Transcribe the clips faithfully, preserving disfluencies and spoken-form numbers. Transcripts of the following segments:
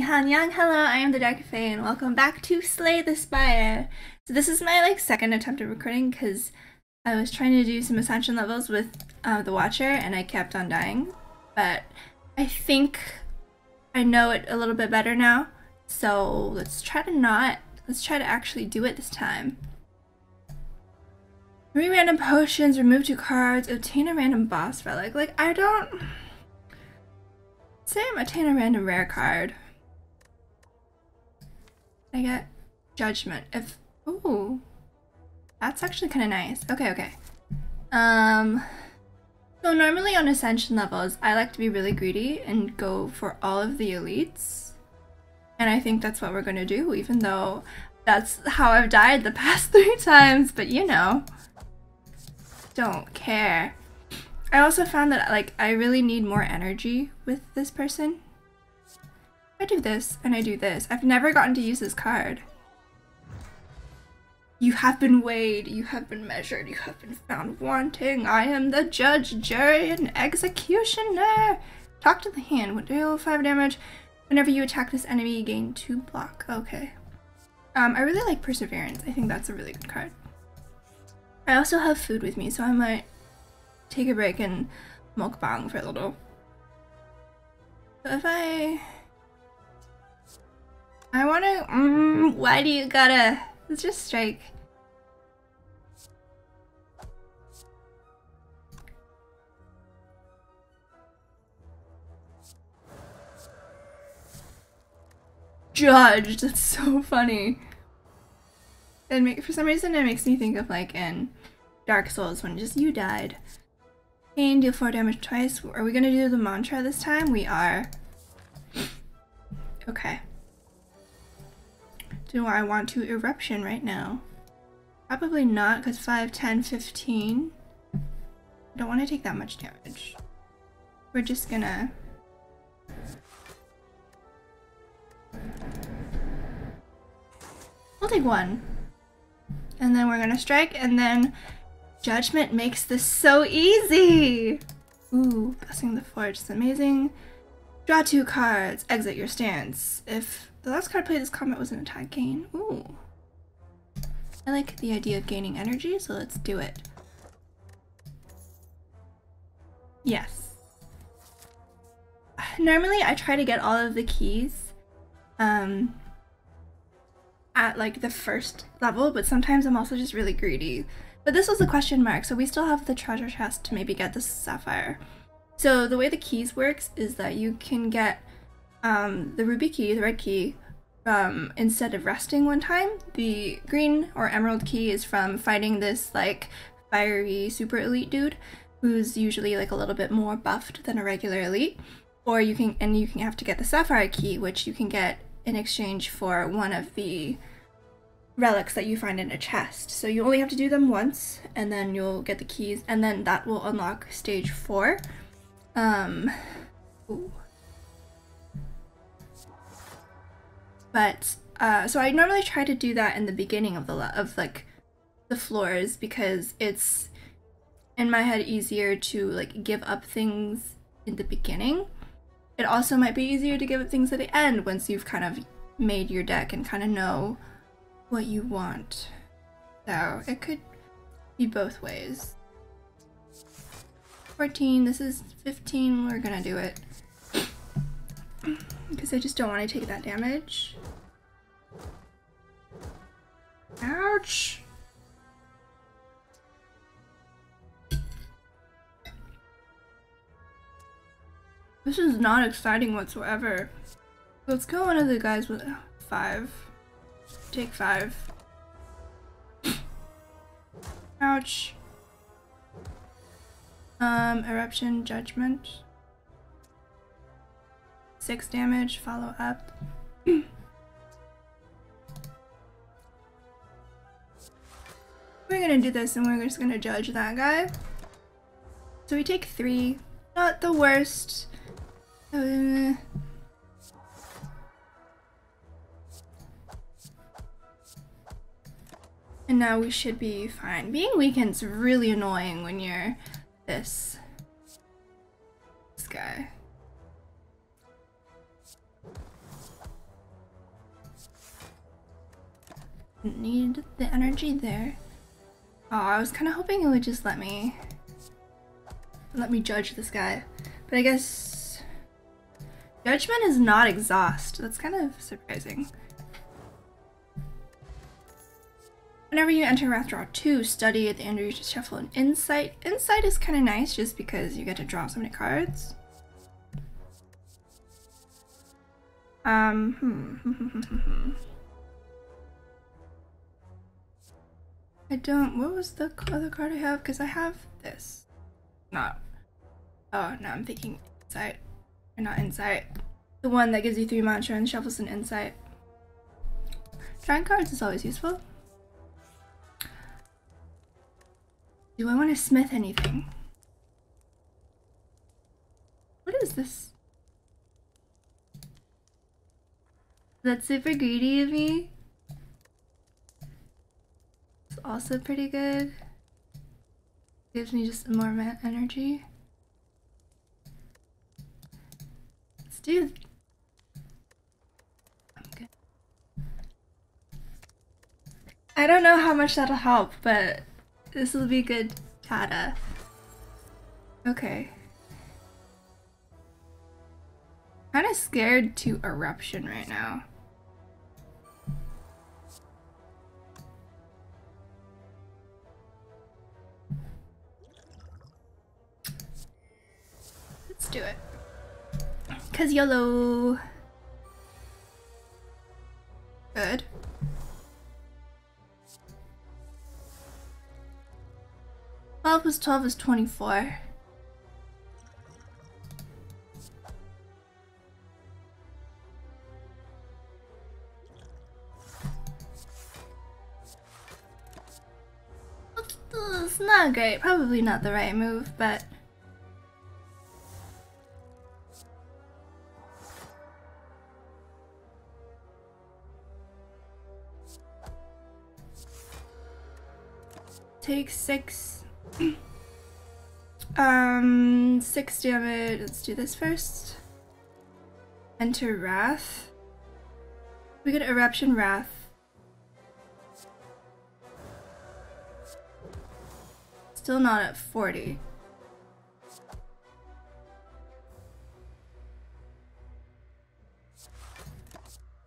Han Yang, hello, I am the Dark Fey, and welcome back to Slay the Spire. So this is my like second attempt at recording because I was trying to do some ascension levels with uh, the Watcher and I kept on dying. But I think I know it a little bit better now. So let's try to not, let's try to actually do it this time. Three random potions, remove two cards, obtain a random boss relic. Like I don't, say I'm obtain a random rare card. I get judgment. If ooh, that's actually kind of nice. Okay, okay. Um, so normally on ascension levels, I like to be really greedy and go for all of the elites, and I think that's what we're gonna do. Even though that's how I've died the past three times, but you know, don't care. I also found that like I really need more energy with this person. I do this, and I do this. I've never gotten to use this card. You have been weighed, you have been measured, you have been found wanting. I am the judge, jury, and executioner. Talk to the hand. When deal five damage, whenever you attack this enemy, you gain two block. Okay. Um, I really like Perseverance. I think that's a really good card. I also have food with me, so I might take a break and mukbang for a little. So if I... I wanna, mm, why do you gotta, let's just strike. Judge, that's so funny. And make, for some reason it makes me think of like in Dark Souls when just you died. And deal four damage twice. Are we gonna do the mantra this time? We are. Okay. Do I want to eruption right now? Probably not, because five, ten, fifteen. I don't want to take that much damage. We're just gonna... We'll take one. And then we're gonna strike, and then judgment makes this so easy! Ooh, Blessing the Forge is amazing. Draw two cards, exit your stance. If the last card I played this combat was an attack gain. Ooh. I like the idea of gaining energy, so let's do it. Yes. Normally I try to get all of the keys um, at like the first level, but sometimes I'm also just really greedy. But this was a question mark, so we still have the treasure chest to maybe get the sapphire. So the way the keys works is that you can get Um, the ruby key, the red key, um, instead of resting one time. The green or emerald key is from fighting this like fiery super elite dude who's usually like a little bit more buffed than a regular elite. Or you can, and you can have to get the sapphire key, which you can get in exchange for one of the relics that you find in a chest. So you only have to do them once, and then you'll get the keys, and then that will unlock stage four. Um, ooh. But uh, so I normally try to do that in the beginning of the of like the floors, because it's in my head easier to like give up things in the beginning. It also might be easier to give up things at the end once you've kind of made your deck and kind of know what you want. So it could be both ways. fourteen, this is fifteen, we're gonna do it. Because I just don't want to take that damage. Ouch! This is not exciting whatsoever. Let's kill one of the guys with five. Take five. Ouch. Um, Eruption, Judgment. Six damage, follow up. We're gonna do this and we're just gonna judge that guy. So we take three, not the worst. Uh, and now we should be fine. Being weakened's really annoying when you're this, this guy. Didn't need the energy there. Oh, I was kind of hoping it would just let me let me judge this guy, but I guess judgment is not exhaust. That's kind of surprising. Whenever you enter Wrathdraw two, study at the end, you just shuffle an insight. Insight is kind of nice just because you get to draw so many cards. Um, hmm. I don't. What was the other card I have? Because I have this. Not. Oh, no, I'm thinking insight. Or not insight. The one that gives you three mantra and shuffles an insight. Drawing cards is always useful. Do I want to smith anything? What is this? That's super greedy of me. It's also pretty good. Gives me just more mana energy. Let's do. I'm good. I don't know how much that'll help, but this will be good data. Okay. Kind of scared to eruption right now. Let's do it. 'Cause YOLO. Good. twelve plus twelve is twenty-four. It's not great, probably not the right move, but take six. um, six damage. Let's do this first. Enter Wrath. We get Eruption Wrath. Still not at forty.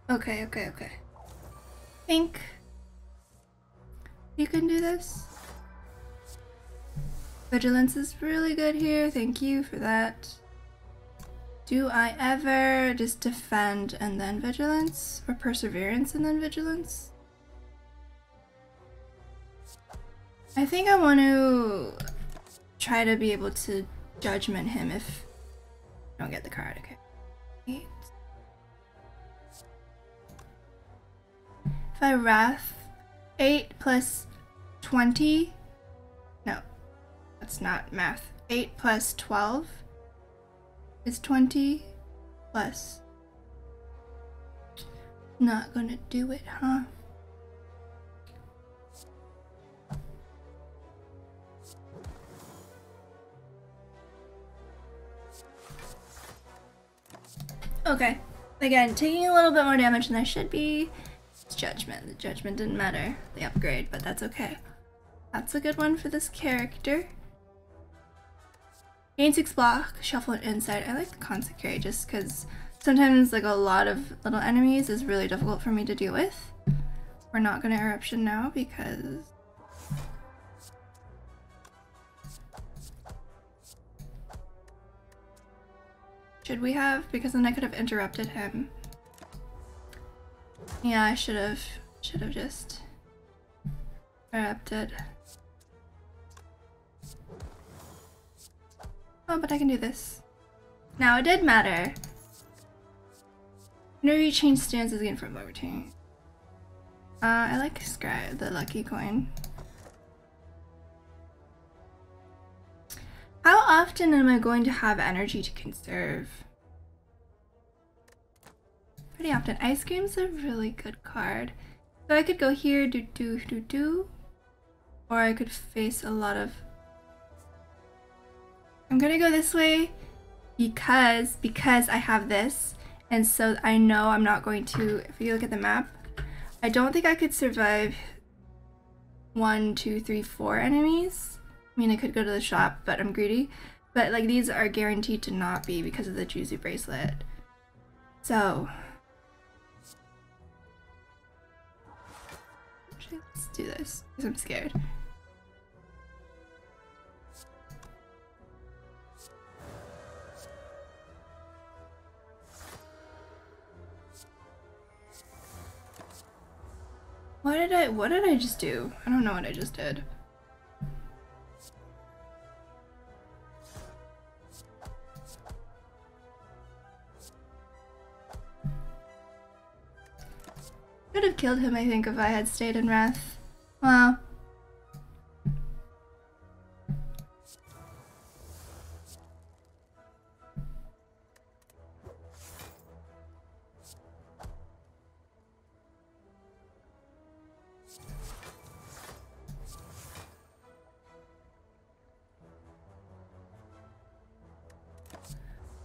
Okay, okay, okay. Think you can do this. Vigilance is really good here, thank you for that. Do I ever just defend and then vigilance? Or perseverance and then vigilance? I think I want to try to be able to judgment him if I don't get the card, okay. Eight. If I wrath, eight plus twenty, no. That's not math. eight plus twelve is twenty plus. Not gonna do it, huh? Okay. Again, taking a little bit more damage than I should be. It's judgment. The judgment didn't matter. The upgrade, but that's okay. That's a good one for this character. Gain six block, shuffle an insight. I like the consecrate just because sometimes like a lot of little enemies is really difficult for me to deal with. We're not going to eruption now because should we have? Because then I could have interrupted him. Yeah, I should have. Should have just erupted. Oh, but I can do this. Now it did matter. Whenever you change stances again from overturn. Uh, I like Scribe, the lucky coin. How often am I going to have energy to conserve? Pretty often. Ice Cream's a really good card. So I could go here, do do do do. Or I could face a lot of. I'm gonna go this way because because I have this, and so I know I'm not going to. If you look at the map, I don't think I could survive one, two, three, four enemies. I mean, I could go to the shop, but I'm greedy. But like these are guaranteed to not be because of the Juzu bracelet. So let's do this because I'm scared. What did I, what did I just do? I don't know what I just did. Could have killed him, I think, if I had stayed in Wrath. Wow.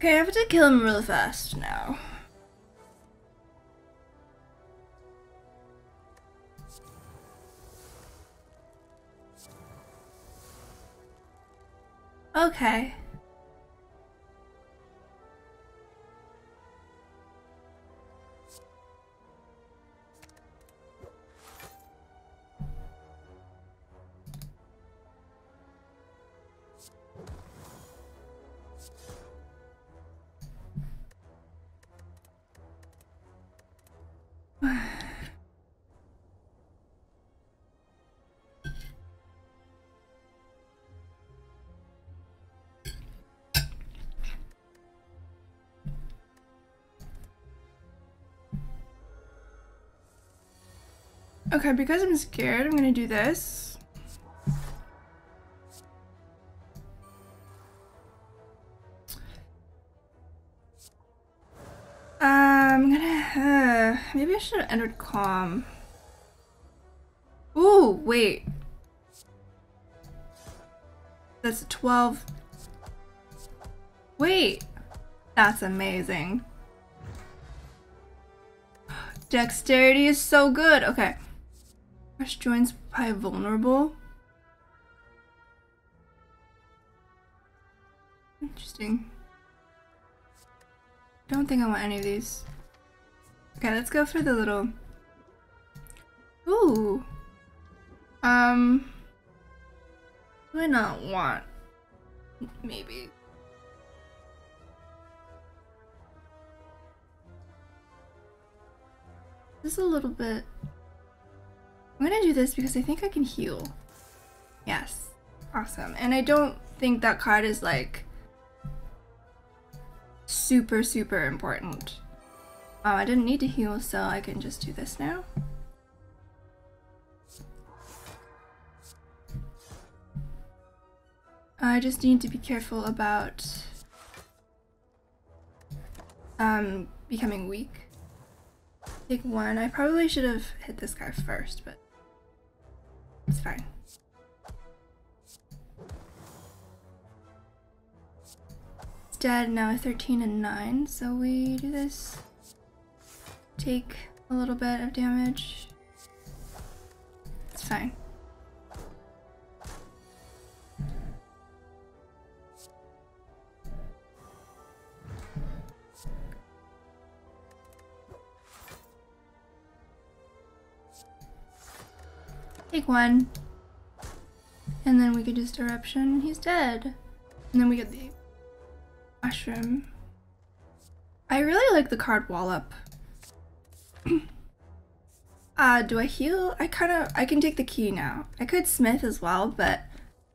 Okay, I have to kill him real fast now. Okay. Okay, because I'm scared, I'm gonna do this. Um, I'm gonna, uh, maybe I should have entered Calm. Ooh, wait. That's a twelve. Wait, that's amazing. Dexterity is so good, okay. Joins by vulnerable. Interesting. Don't think I want any of these. Okay, let's go for the little. Ooh. Um. What do I not want? Maybe. Just a little bit. I'm gonna do this because I think I can heal. Yes. Awesome. And I don't think that card is like super super important. Oh, I didn't need to heal, so I can just do this now. I just need to be careful about um becoming weak. Take one. I probably should have hit this guy first, but it's fine. It's dead now, thirteen and nine, so we do this. Take a little bit of damage. It's fine. Take one. And then we could just Eruption. He's dead. And then we get the Mushroom. I really like the card Wallop. uh, do I heal? I kind of, I can take the key now. I could Smith as well, but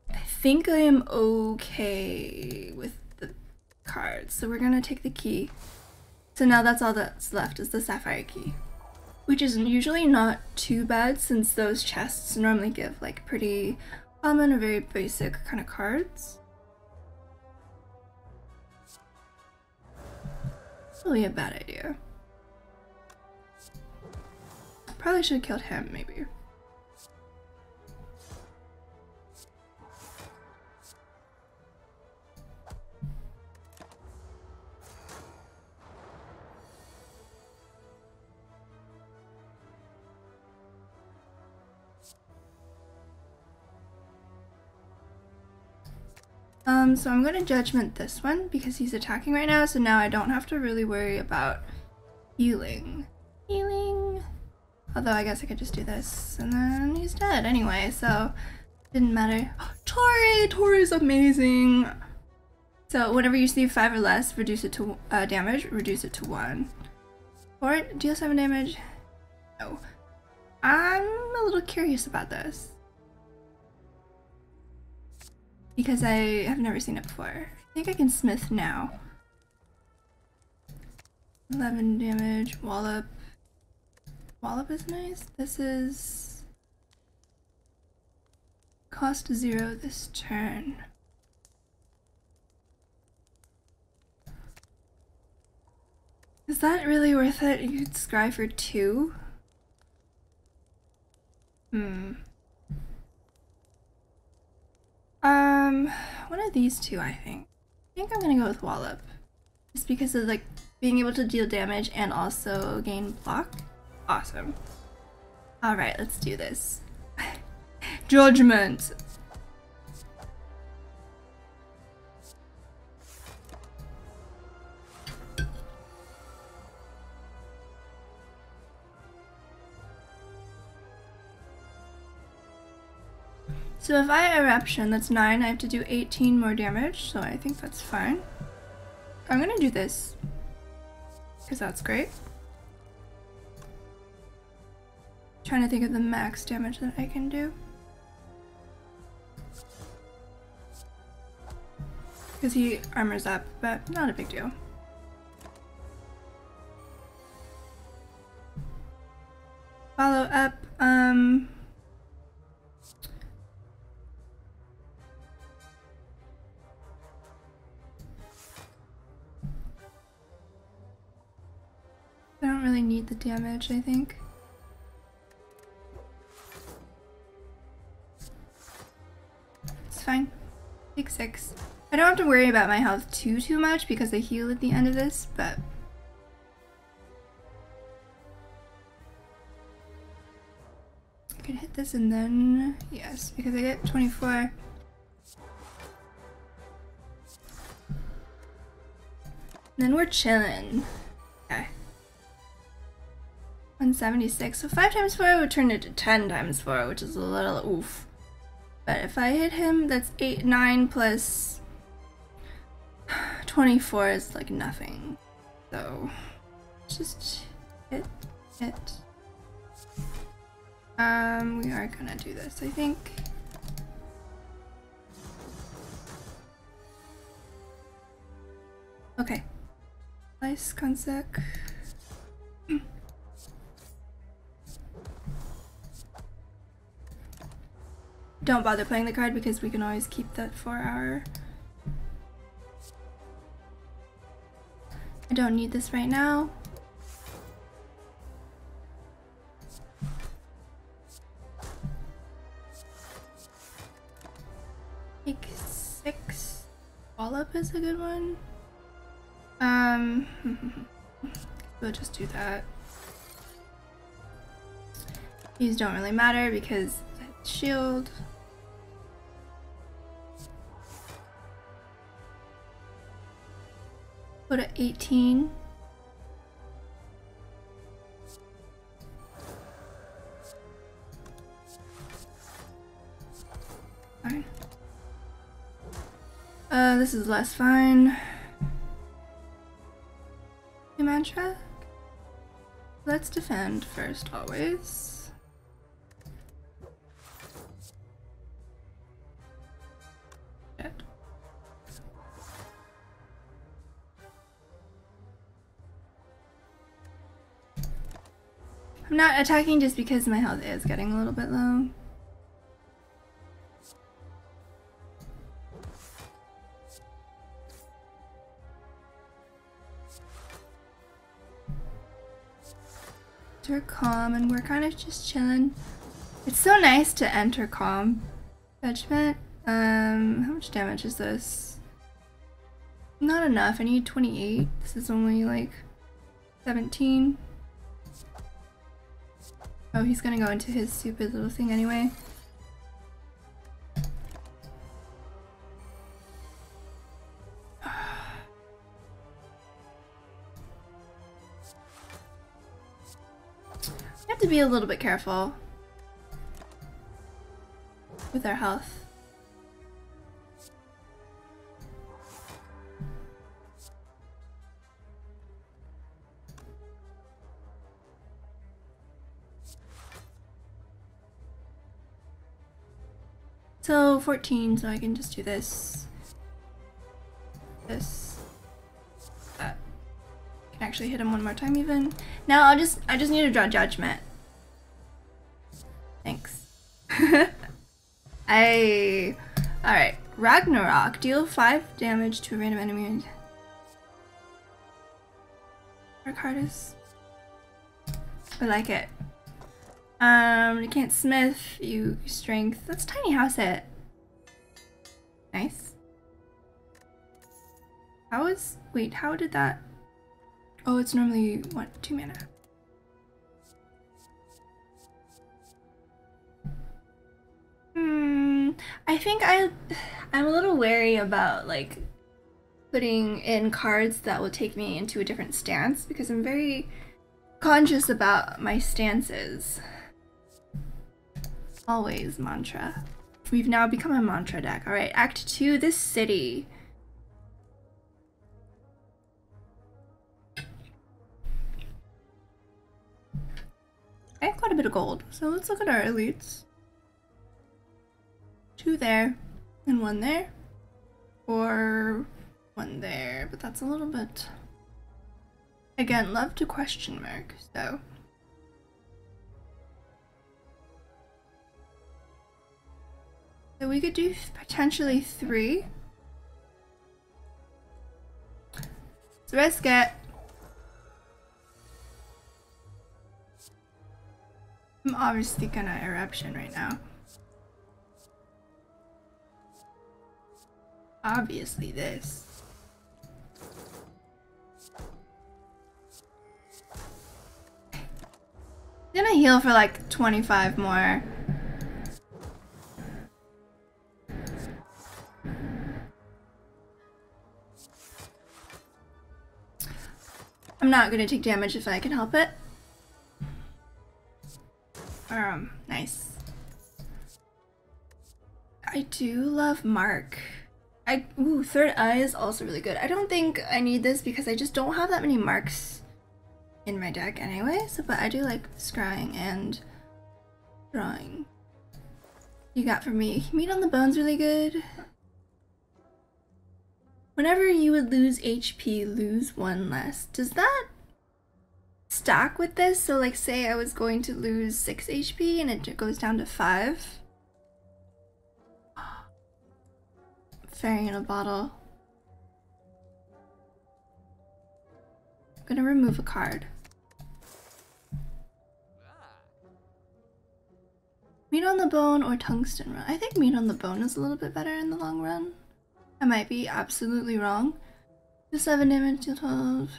I think I am okay with the cards. So we're gonna take the key. So now that's all that's left is the Sapphire Key. Which is usually not too bad since those chests normally give like pretty common or very basic kind of cards. It's really a bad idea. Probably should have killed him, maybe. Um, so I'm gonna judgment this one because he's attacking right now, so now I don't have to really worry about healing. Healing. Although I guess I could just do this and then he's dead anyway, so didn't matter. Tori! Tori's amazing! So whenever you see five or less, reduce it to uh, damage, reduce it to one. Or deal seven damage. No. I'm a little curious about this, because I have never seen it before. I think I can smith now. eleven damage, wallop. Wallop is nice. This is cost zero this turn. Is that really worth it? You could scry for two? Hmm. Um, what are these two, I think? I think I'm gonna go with Wallop. Just because of, like, being able to deal damage and also gain block. Awesome. Alright, let's do this. Judgment! So if I eruption, that's nine, I have to do eighteen more damage, so I think that's fine. I'm gonna do this, because that's great. I'm trying to think of the max damage that I can do. Because he armors up, but not a big deal. Follow up, um... I don't really need the damage, I think. It's fine. Take six. I don't have to worry about my health too, too much because I heal at the end of this, but... I could hit this and then... Yes, because I get twenty-four. Then we're chillin'. Okay. one seventy-six, so five times four would turn into ten times four, which is a little oof. But if I hit him, that's eight, nine plus twenty-four is like nothing. So just hit, hit. Um, we are gonna do this, I think. Okay. Nice consec. Don't bother playing the card because we can always keep that for our... I don't need this right now. Take six. Wallop is a good one. Um, we'll just do that. These don't really matter because it's shield. Go to eighteen. Fine. Uh, this is less fine. The mantra? Let's defend first, always. Dead. I'm not attacking just because my health is getting a little bit low. Enter calm, and we're kind of just chilling. It's so nice to enter calm. Judgment. Um, how much damage is this? Not enough. I need twenty-eight. This is only like seventeen. Oh, he's gonna go into his stupid little thing anyway. have to be a little bit careful with our health. So fourteen, so I can just do this, this, that. I can actually hit him one more time even. Now I'll just, I just need to draw judgment. Thanks. I, alright, Ragnarok, deal five damage to a random enemy. Our card is, I like it. Um, you can't smith, you strength. That's tiny house hit. Nice. How is, wait, how did that? Oh, it's normally one, two mana. Hmm, I think I, I'm a little wary about like putting in cards that will take me into a different stance because I'm very conscious about my stances. Always mantra. We've now become a mantra deck. All right, Act Two. This city. I have quite a bit of gold, so let's look at our elites. Two there, and one there, or one there. But that's a little bit. Again, love to question mark. So. So we could do potentially three. Let's risk it. I'm obviously gonna eruption right now. Obviously this. I'm gonna heal for like twenty-five more. I'm not gonna take damage if I can help it. Um, nice. I do love Mark. I ooh, Third Eye is also really good. I don't think I need this because I just don't have that many marks in my deck anyway. So, but I do like scrying and drawing. You got for me meat on the bone's really good. Whenever you would lose H P, lose one less. Does that stack with this? So like say I was going to lose six H P and it goes down to five. Fairy in a bottle. I'm gonna remove a card. Meat on the bone or tungsten run? I think meat on the bone is a little bit better in the long run. I might be absolutely wrong. The seven damage to twelve.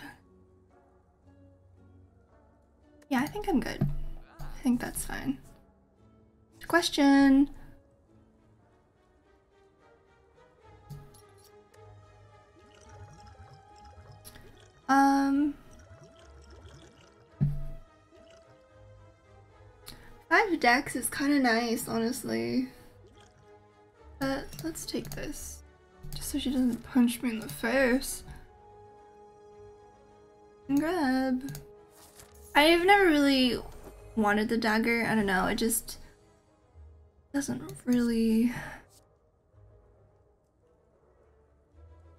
Yeah, I think I'm good. I think that's fine. Question. Um. Five decks is kind of nice, honestly. But let's take this. Just so she doesn't punch me in the face. And grab. I've never really wanted the dagger. I don't know. It just doesn't really.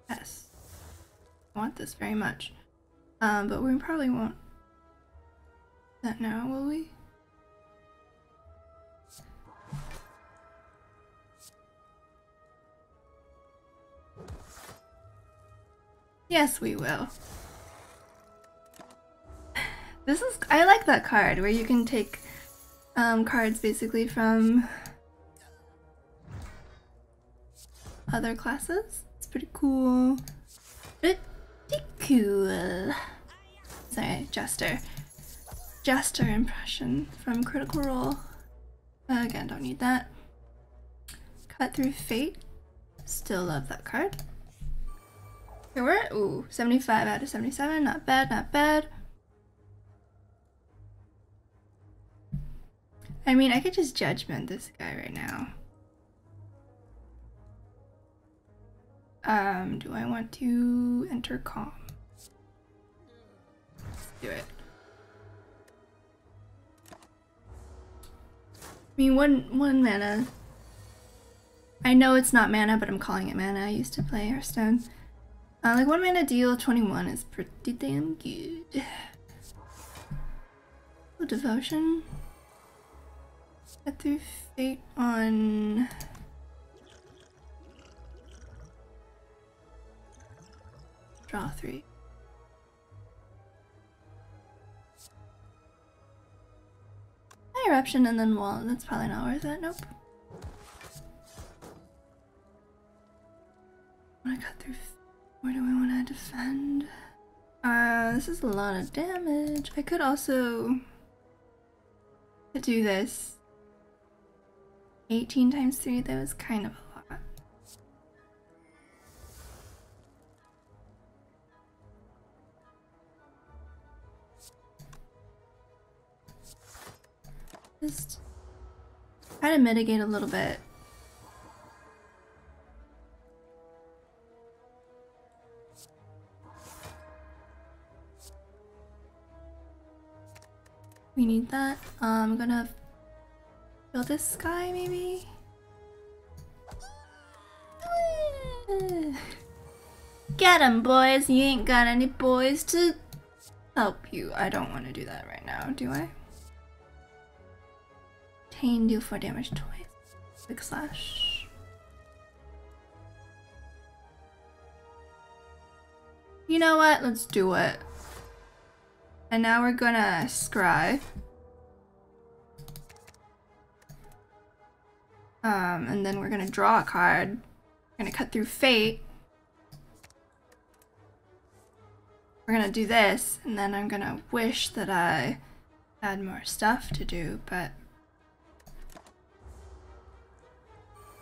Yes. I want this very much. Um, but we probably won't. That now, will we? Yes, we will. This is, I like that card where you can take um, cards basically from other classes. It's pretty cool. Pretty cool. Sorry, Jester. Jester impression from Critical Role. Uh, again, don't need that. Cut Through Fate. Still love that card. Here we're at, ooh, seventy-five out of seventy-seven, not bad, not bad. I mean, I could just judgment this guy right now. Um, do I want to enter calm? Let's do it. I mean, one, one mana. I know it's not mana, but I'm calling it mana. I used to play Hearthstone. Uh, like, one mana deal, twenty-one is pretty damn good. Oh, devotion. I threw fate on... Draw three. My eruption and then wall, that's probably not worth it, nope. I wanna cut through, where do I wanna defend? Uh, this is a lot of damage. I could also do this. eighteen times three, that was kind of a lot. Just try to mitigate a little bit. We need that. Uh, I'm gonna kill this guy, maybe? Get him, boys! You ain't got any boys to help you. I don't want to do that right now, do I? Pain deal four damage twice. Quick slash. You know what? Let's do it. And now we're gonna scribe. Um, and then we're gonna draw a card. We're gonna cut through fate. We're gonna do this, and then I'm gonna wish that I had more stuff to do, but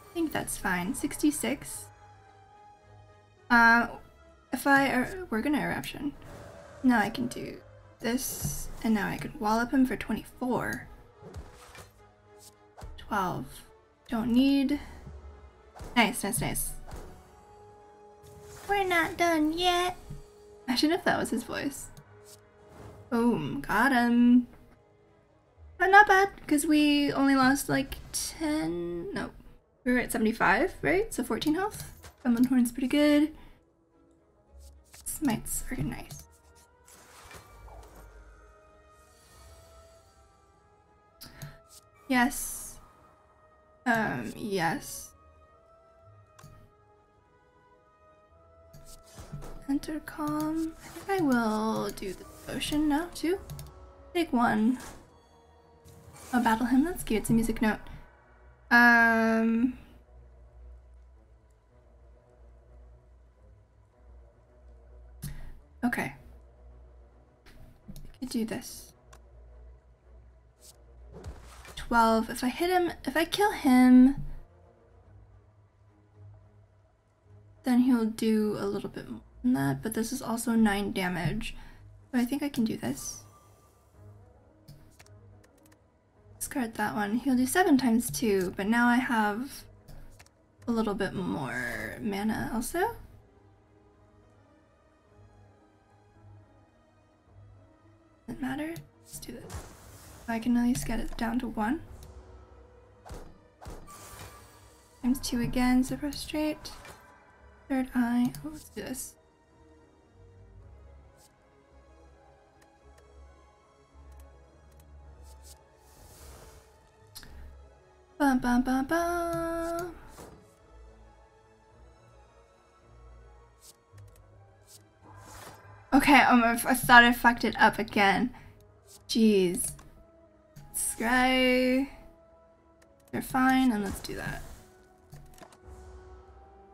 I think that's fine. sixty-six. Um, if I er we're gonna eruption. Now I can do this, and now I could wallop him for twenty-four. twelve. Don't need. Nice, nice, nice. We're not done yet. Imagine if that was his voice. Boom, got him. But not bad, because we only lost like ten. No. We were at seventy-five, right? So fourteen health. Feminine Horn's pretty good. Smites are nice. Yes. Um, yes. Intercom. I think I will do the potion now, too. Take one. Oh, battle him. That's cute. It's a music note. Um, okay, I could do this. twelve, if I hit him, if I kill him, then he'll do a little bit more than that, but this is also nine damage, so I think I can do this. Discard that one. He'll do seven times two, but now I have a little bit more mana also. Doesn't matter. Let's do this. I can at least get it down to one. Times two again, so prostrate. Third eye. Oh, let's do this. Ba ba ba ba. Okay, um, I thought I fucked it up again. Jeez. Scry. They're fine, and let's do that.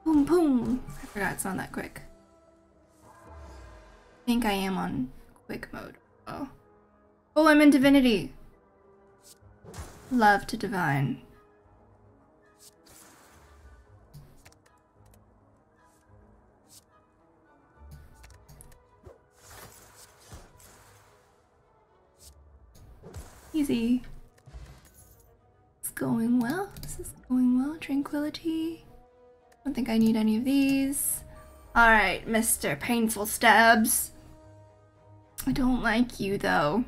Boom, boom. I forgot it's not that quick. I think I am on quick mode. Oh, oh, I'm in divinity. Love to divine. Easy. going well. This is going well. Tranquility. I don't think I need any of these. Alright, Mister Painful Stabs. I don't like you, though.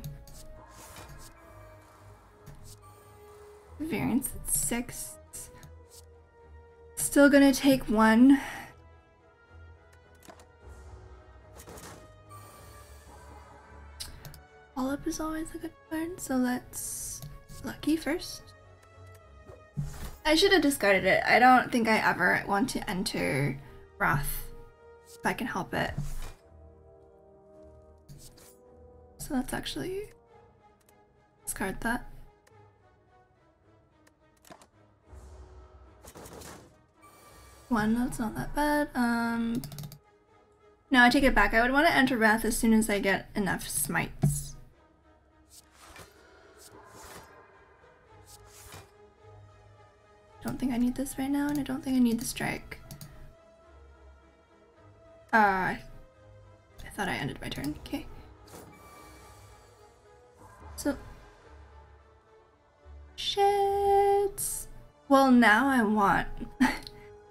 Variance at six. Still gonna take one. All up is always a good card, so let's lucky first. I should have discarded it. I don't think I ever want to enter Wrath if I can help it. So let's actually discard that. One, that's not that bad. Um, no, I take it back. I would want to enter Wrath as soon as I get enough smites. Don't think I need this right now, and I don't think I need the strike. Uh, I thought I ended my turn. Okay. So, shit. Well, now I want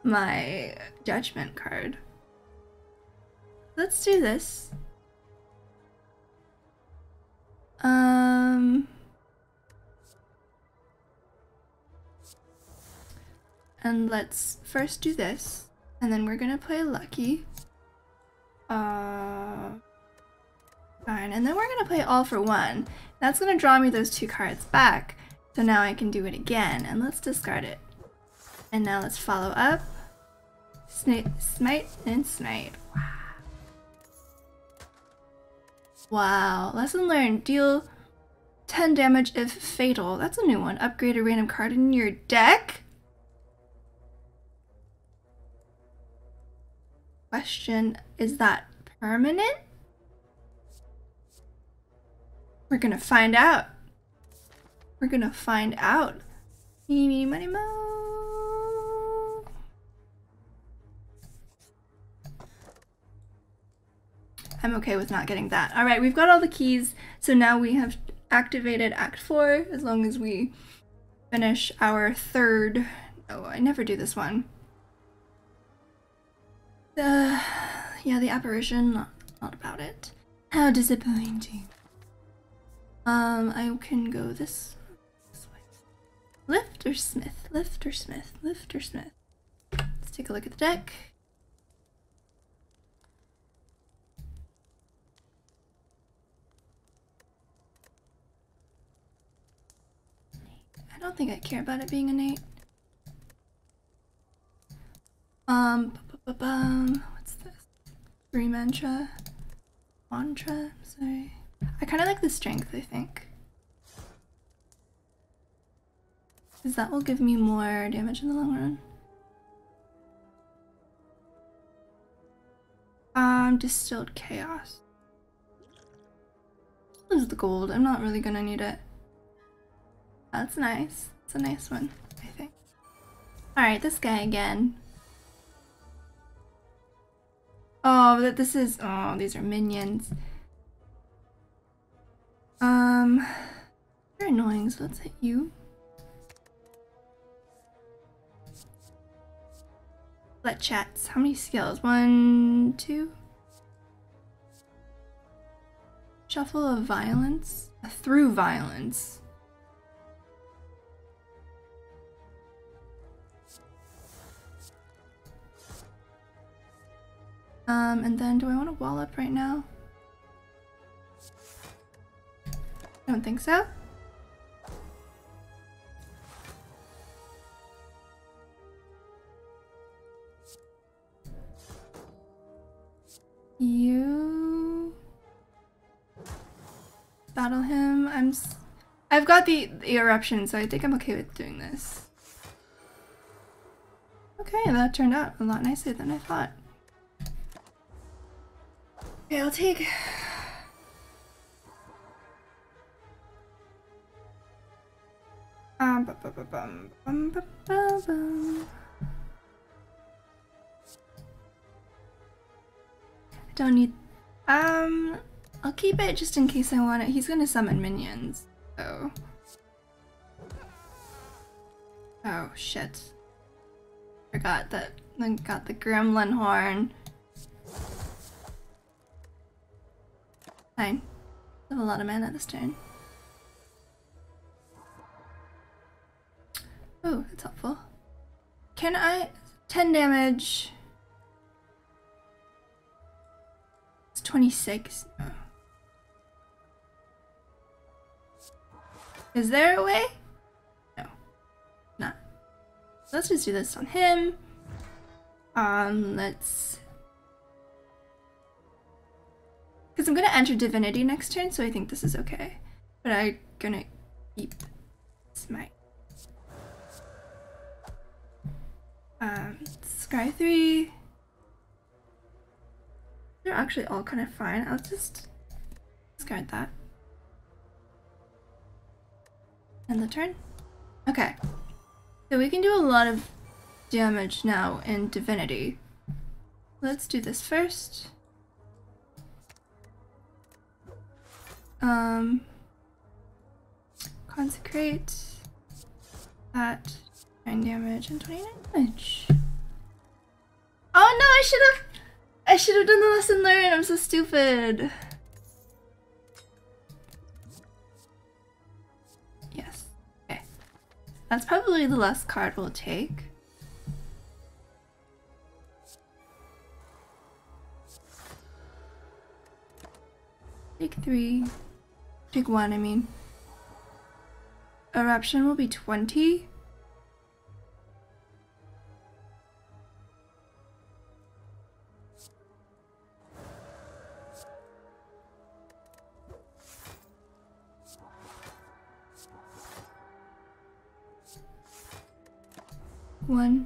my judgment card. Let's do this. Um, and let's first do this, and then we're gonna play lucky. Uh, fine, and then we're gonna play all for one. That's gonna draw me those two cards back, so now I can do it again, and let's discard it. And now let's follow up. Snite, smite, and smite. Wow. Wow. Lesson learned. Deal ten damage if fatal. That's a new one. Upgrade a random card in your deck? Question, is that permanent? We're gonna find out. We're gonna find out. Eeny, meeny, miny, moe. I'm okay with not getting that. Alright, we've got all the keys, so now we have activated Act four, as long as we finish our third... Oh, I never do this one. Uh, yeah, the apparition, not, not about it. How disappointing. Um, I can go this, this way. Lift or Smith? Lift or Smith? Lift or Smith? Let's take a look at the deck. I don't think I care about it being an eight. Um, bu -bu -bu -bum. What's this? Three mantra. Mantra, I'm sorry. I kind of like the strength, I think. Because that will give me more damage in the long run. Um, Distilled Chaos. This is the gold. I'm not really gonna need it. That's nice. It's a nice one, I think. Alright, this guy again. Oh, that this is... Oh, these are minions. Um... They're annoying, so let's hit you. Let chats. How many skills? One, two? Shuffle of violence? Uh, through violence. Um, and then do I want to wall up right now? I don't think so. You battle him. I'm s I've got the, the eruption, so I think I'm okay with doing this. Okay, that turned out a lot nicer than I thought. Okay, I'll take... Um, bu -bu -bu -bum, bum, bu -bu -bum. I don't need... Um, I'll keep it just in case I want it. He's gonna summon minions, so... Oh shit. Forgot that I got the gremlin horn. Fine. I have a lot of mana this turn. Oh, that's helpful. Can I... ten damage. It's twenty-six. Oh. Is there a way? No. Not. So let's just do this on him. Um, let's... Because I'm going to enter Divinity next turn, so I think this is okay. But I'm going to keep Smite. Um, Sky three. They're actually all kind of fine. I'll just discard that. End the turn. Okay. So we can do a lot of damage now in Divinity. Let's do this first. Um, Consecrate. That. nine damage and twenty-nine damage. Oh no, I should have I should have done the lesson learned. I'm so stupid. Yes. Okay. That's probably the last card we'll take. Take three. Take one, I mean. Eruption will be twenty. One.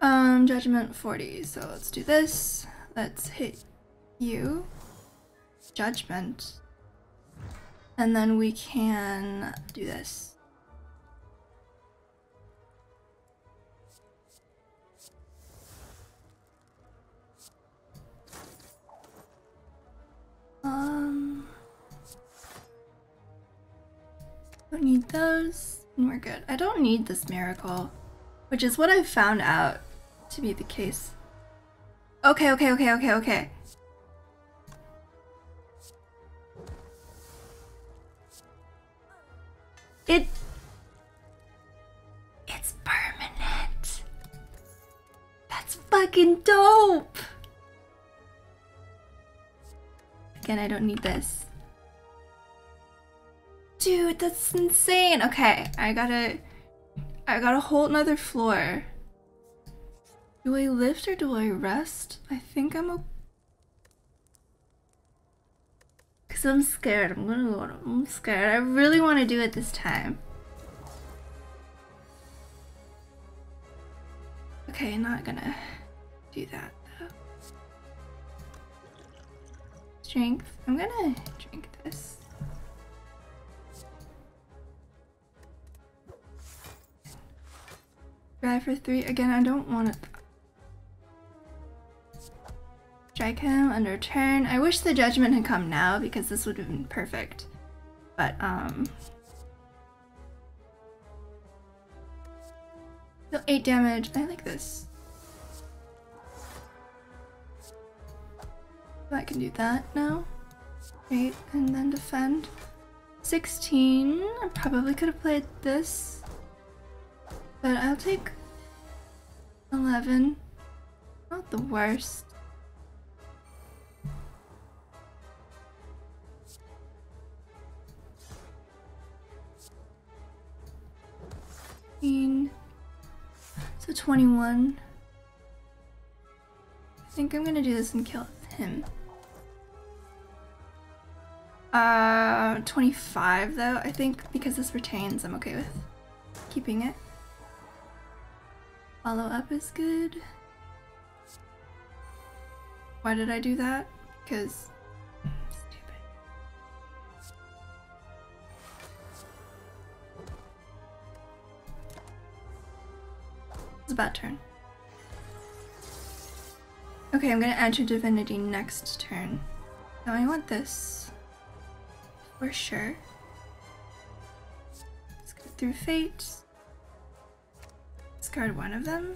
Um, Judgment forty, so let's do this. Let's hit you. Judgment. And then we can do this. Um, don't need those. We're good. I don't need this miracle, which is what I found out to be the case. Okay, okay, okay, okay, okay. It... It's permanent. That's fucking dope! Again, I don't need this. Dude, that's insane. Okay, I gotta, I got a whole nother floor. Do I lift or do I rest? I think I'm okay. Cause I'm scared. I'm gonna go. I'm scared. I really want to do it this time. Okay, not gonna do that though. Strength. I'm gonna drink this. Drive for three. Again, I don't want to strike him under turn. I wish the judgment had come now because this would have been perfect. But, um... still eight damage. I like this. So I can do that now. Right, and then defend. sixteen. I probably could have played this. But I'll take eleven. Not the worst. fifteen. So twenty-one. I think I'm gonna do this and kill him. Uh, twenty-five though. I think because this retains, I'm okay with keeping it. Follow up is good. Why did I do that? Because I'm stupid. It's a bad turn. Okay, I'm gonna enter Divinity next turn. Now I want this for sure. through fate. Discard one of them.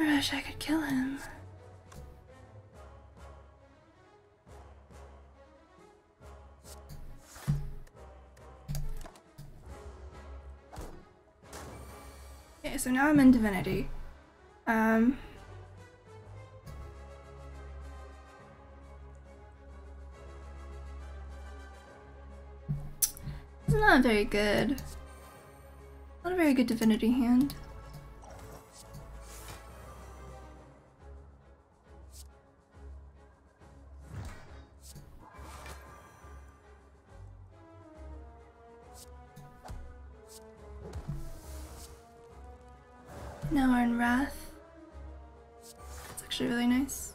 I wish I could kill him. Okay, so now I'm in Divinity. Um... It's not very good. Not a very good Divinity hand. Now we're in Wrath. It's actually really nice.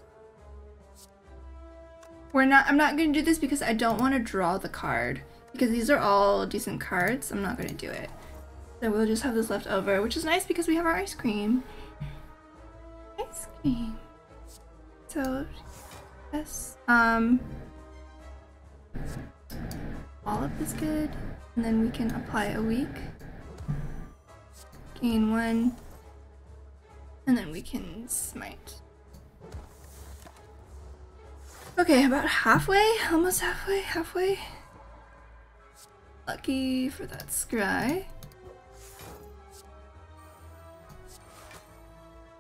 We're not- I'm not gonna do this because I don't want to draw the card. Because these are all decent cards, I'm not gonna do it. So we'll just have this left over, which is nice because we have our ice cream. Ice cream. So, yes. Um, all of this good. And then we can apply a weak. Gain one. And then we can smite. Okay, about halfway? Almost halfway? Halfway? Lucky for that scry.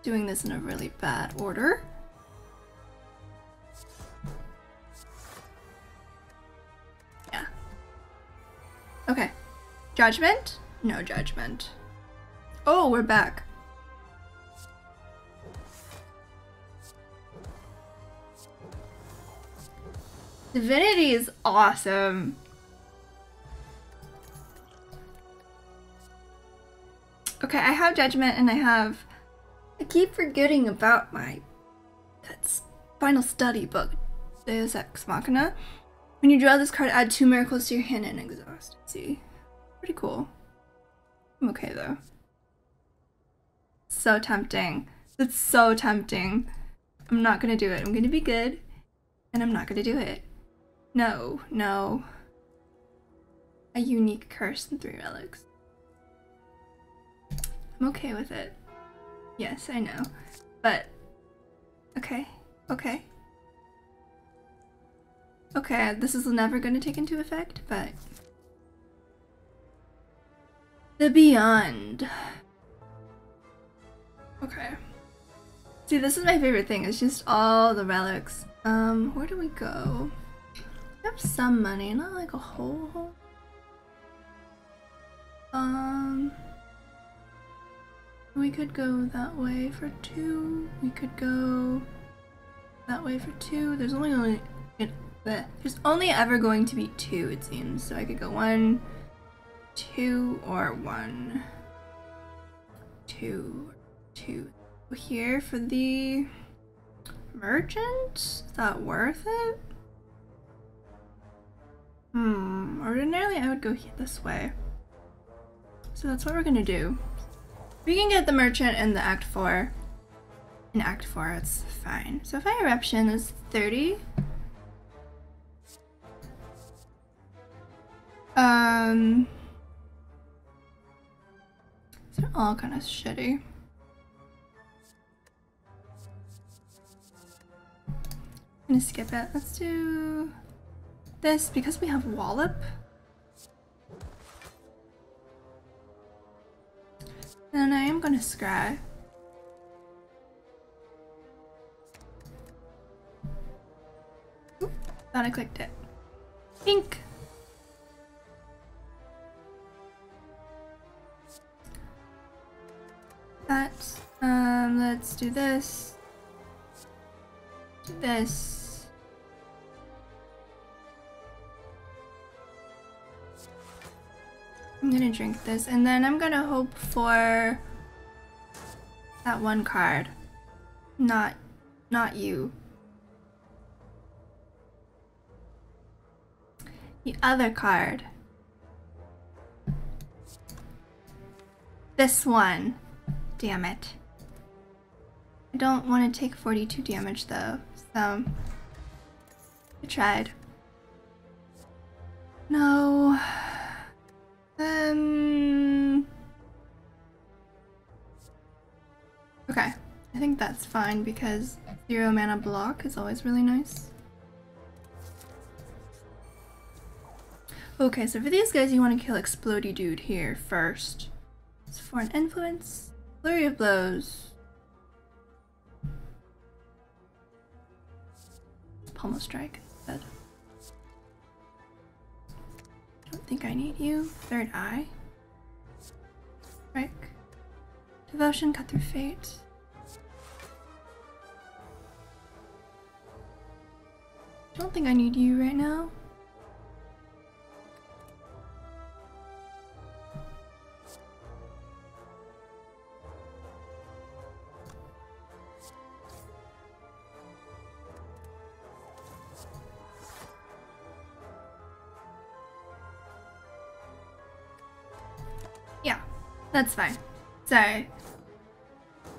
Doing this in a really bad order. Yeah. Okay. Judgment? No judgment. Oh, we're back. Divinity is awesome. Okay, I have Judgment and I have... I keep forgetting about my... That's final study book, Deus Ex Machina. When you draw this card, add two miracles to your hand and exhaust. See? Pretty cool. I'm okay though. So tempting. That's so tempting. I'm not gonna do it. I'm gonna be good. And I'm not gonna do it. No, no. A unique curse and three relics. I'm okay with it. Yes, I know. But, okay, okay. Okay, this is never gonna take into effect, but... The Beyond. Okay. See, this is my favorite thing, it's just all the relics. Um, where do we go? I have some money, not like a whole whole. Um... We could go that way for two. We could go that way for two. There's only only there's only ever going to be two, it seems. So I could go one, two, or one, two, two. Here for the merchant. Is that worth it? Hmm. Ordinarily, I would go this way. So that's what we're gonna do. We can get the merchant in the act four. In act four, it's fine. So if I eruption, that's thirty. Um, these are all kind of shitty. I'm gonna skip it. Let's do this because we have Wallop. And I am gonna scry. Oop, thought I clicked it. Pink. That. Um, let's do this. Do this. I'm gonna drink this, and then I'm gonna hope for that one card. Not, not you. The other card. This one. Damn it. I don't want to take forty-two damage though, so I I tried. No. Um. Okay. I think that's fine because zero mana block is always really nice. Okay, so for these guys, you want to kill Explodey Dude here first. So for an influence, flurry of blows. Pommel strike instead. Don't think I need you. Third eye. Strike. Devotion, cut through fate. Don't think I need you right now. That's fine. Sorry.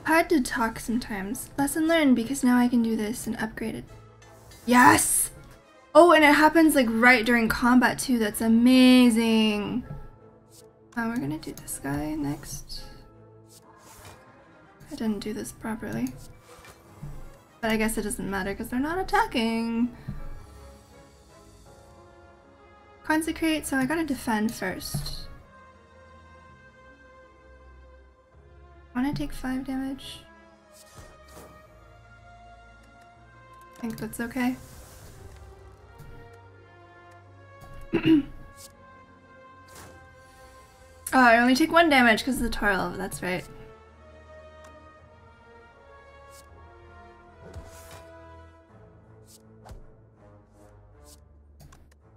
Hard to talk sometimes. Lesson learned, because now I can do this and upgrade it. Yes! Oh, and it happens like right during combat too. That's amazing. Uh, we're gonna do this guy next. I didn't do this properly. But I guess it doesn't matter because they're not attacking. Consecrate, so I gotta defend first. I want to take five damage. I think that's okay. Oh, I only take one damage because of the twirl. That's right.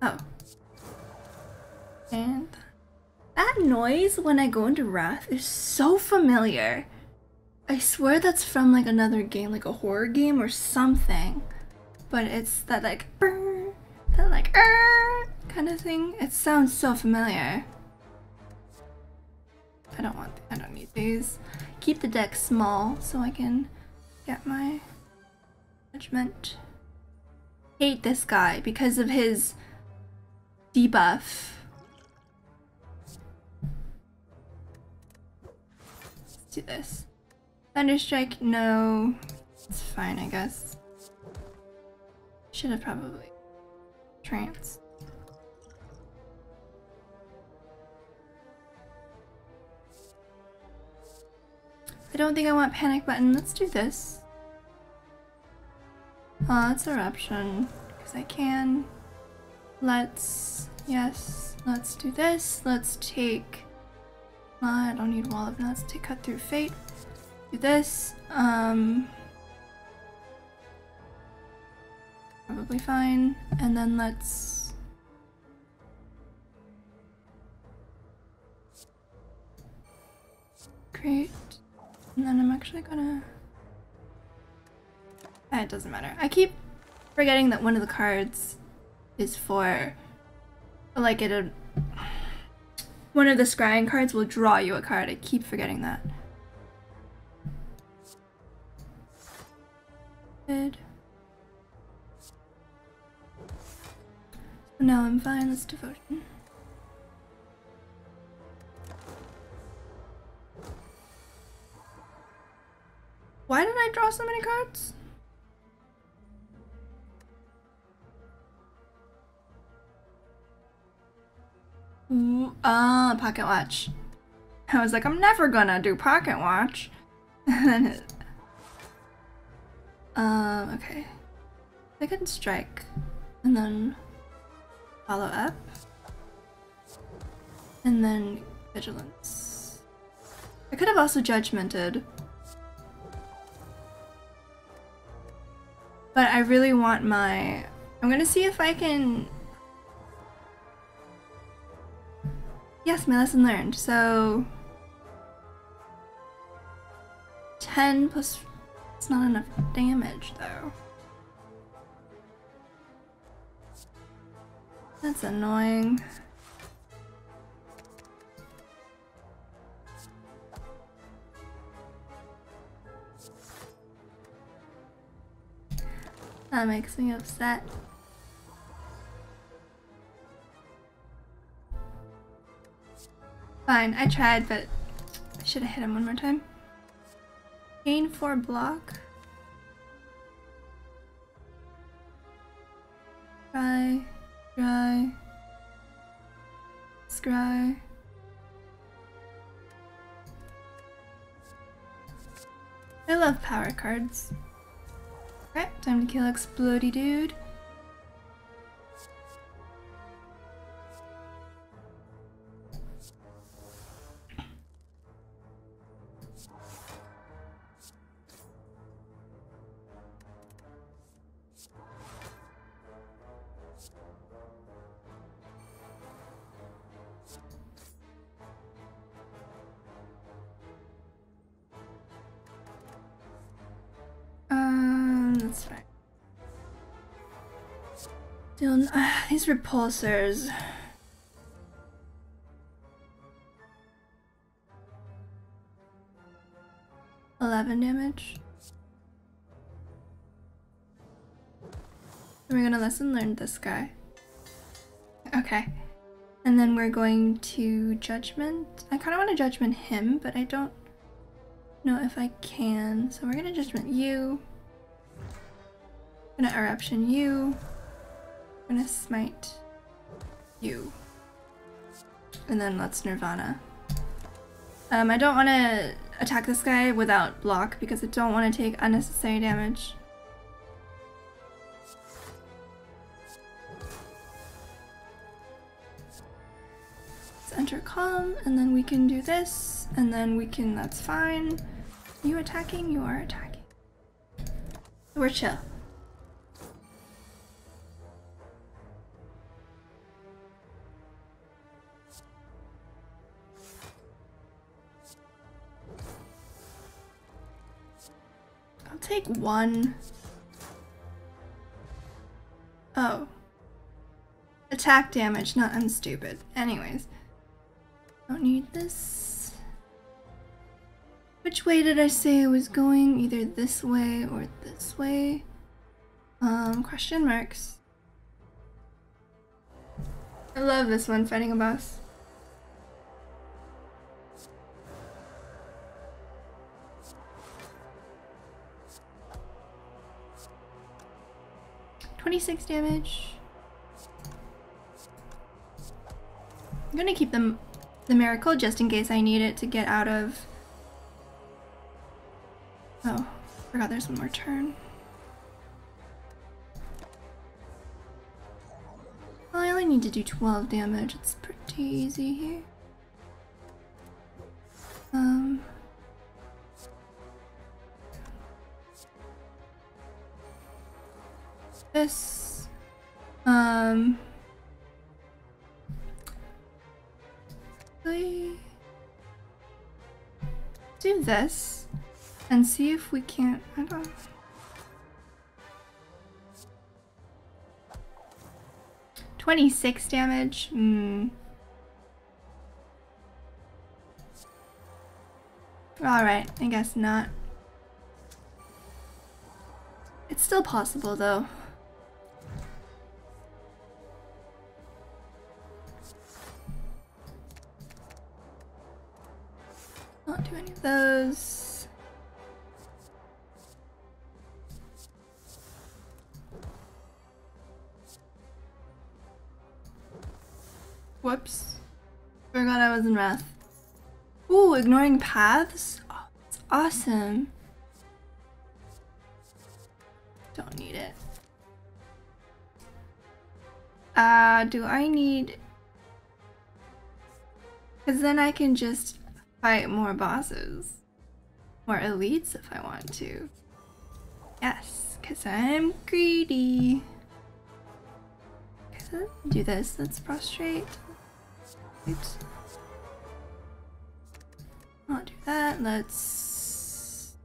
Oh. And... that noise when I go into Wrath is so familiar. I swear that's from like another game, like a horror game or something. But it's that like brr, that like er kind of thing. It sounds so familiar. I don't want. I don't need these. Keep the deck small so I can get my judgment. Hate this guy because of his debuff. Do this. Thunderstrike, no. It's fine, I guess. Should have probably trance. I don't think I want panic button. Let's do this. Oh, it's eruption. Because I can. Let's, yes, let's do this. Let's take... Uh, I don't need Wall of Knots to cut through fate. Do this. Um, probably fine. And then let's... Great. And then I'm actually gonna... Eh, it doesn't matter. I keep forgetting that one of the cards is for... Like, it... A... One of the scrying cards will draw you a card. I keep forgetting that. Good. So now I'm fine. Let's devotion. Why did I draw so many cards? Ah, uh, pocket watch. I was like, I'm never gonna do pocket watch. um, okay. I can strike and then follow up and then vigilance. I could have also judgmented, but I really want my... I'm gonna see if I can... Yes, my lesson learned. So ten plus, it's not enough damage though. That's annoying. That makes me upset. Fine, I tried, but I should have hit him one more time. Gain four block. Scry, scry, scry. I love power cards. Alright, time to kill Explodey Dude. Still, uh, these repulsors. Eleven damage. We're gonna lesson learn this guy. Okay, and then we're going to judgment. I kind of want to judgment him, but I don't know if I can. So we're gonna judgment you. Gonna eruption you. I'm gonna smite you, and then let's Nirvana. Um, I don't want to attack this guy without block because I don't want to take unnecessary damage. Let's enter calm, and then we can do this, and then we can. That's fine. You attacking? You are attacking. We're chill. Take one. Oh. Attack damage, not I'm stupid. Anyways. Don't need this. Which way did I say I was going? Either this way or this way? Um, question marks. I love this one, fighting a boss. twenty-six damage. I'm gonna keep the, the miracle just in case I need it to get out of... Oh, forgot there's one more turn. Well, I only need to do twelve damage. It's pretty easy here. Um... This, um, do this and see if we can't. I don't. twenty-six damage. Hmm. All right. I guess not. It's still possible though. Not do any of those. Whoops. Forgot I was in Wrath. Ooh, ignoring paths? Oh, that's awesome. Don't need it. Uh, do I need... Because then I can just... fight more bosses. More elites if I want to. Yes, because I'm greedy. Cause I do this. Let's prostrate. Oops. I'll do that. Let's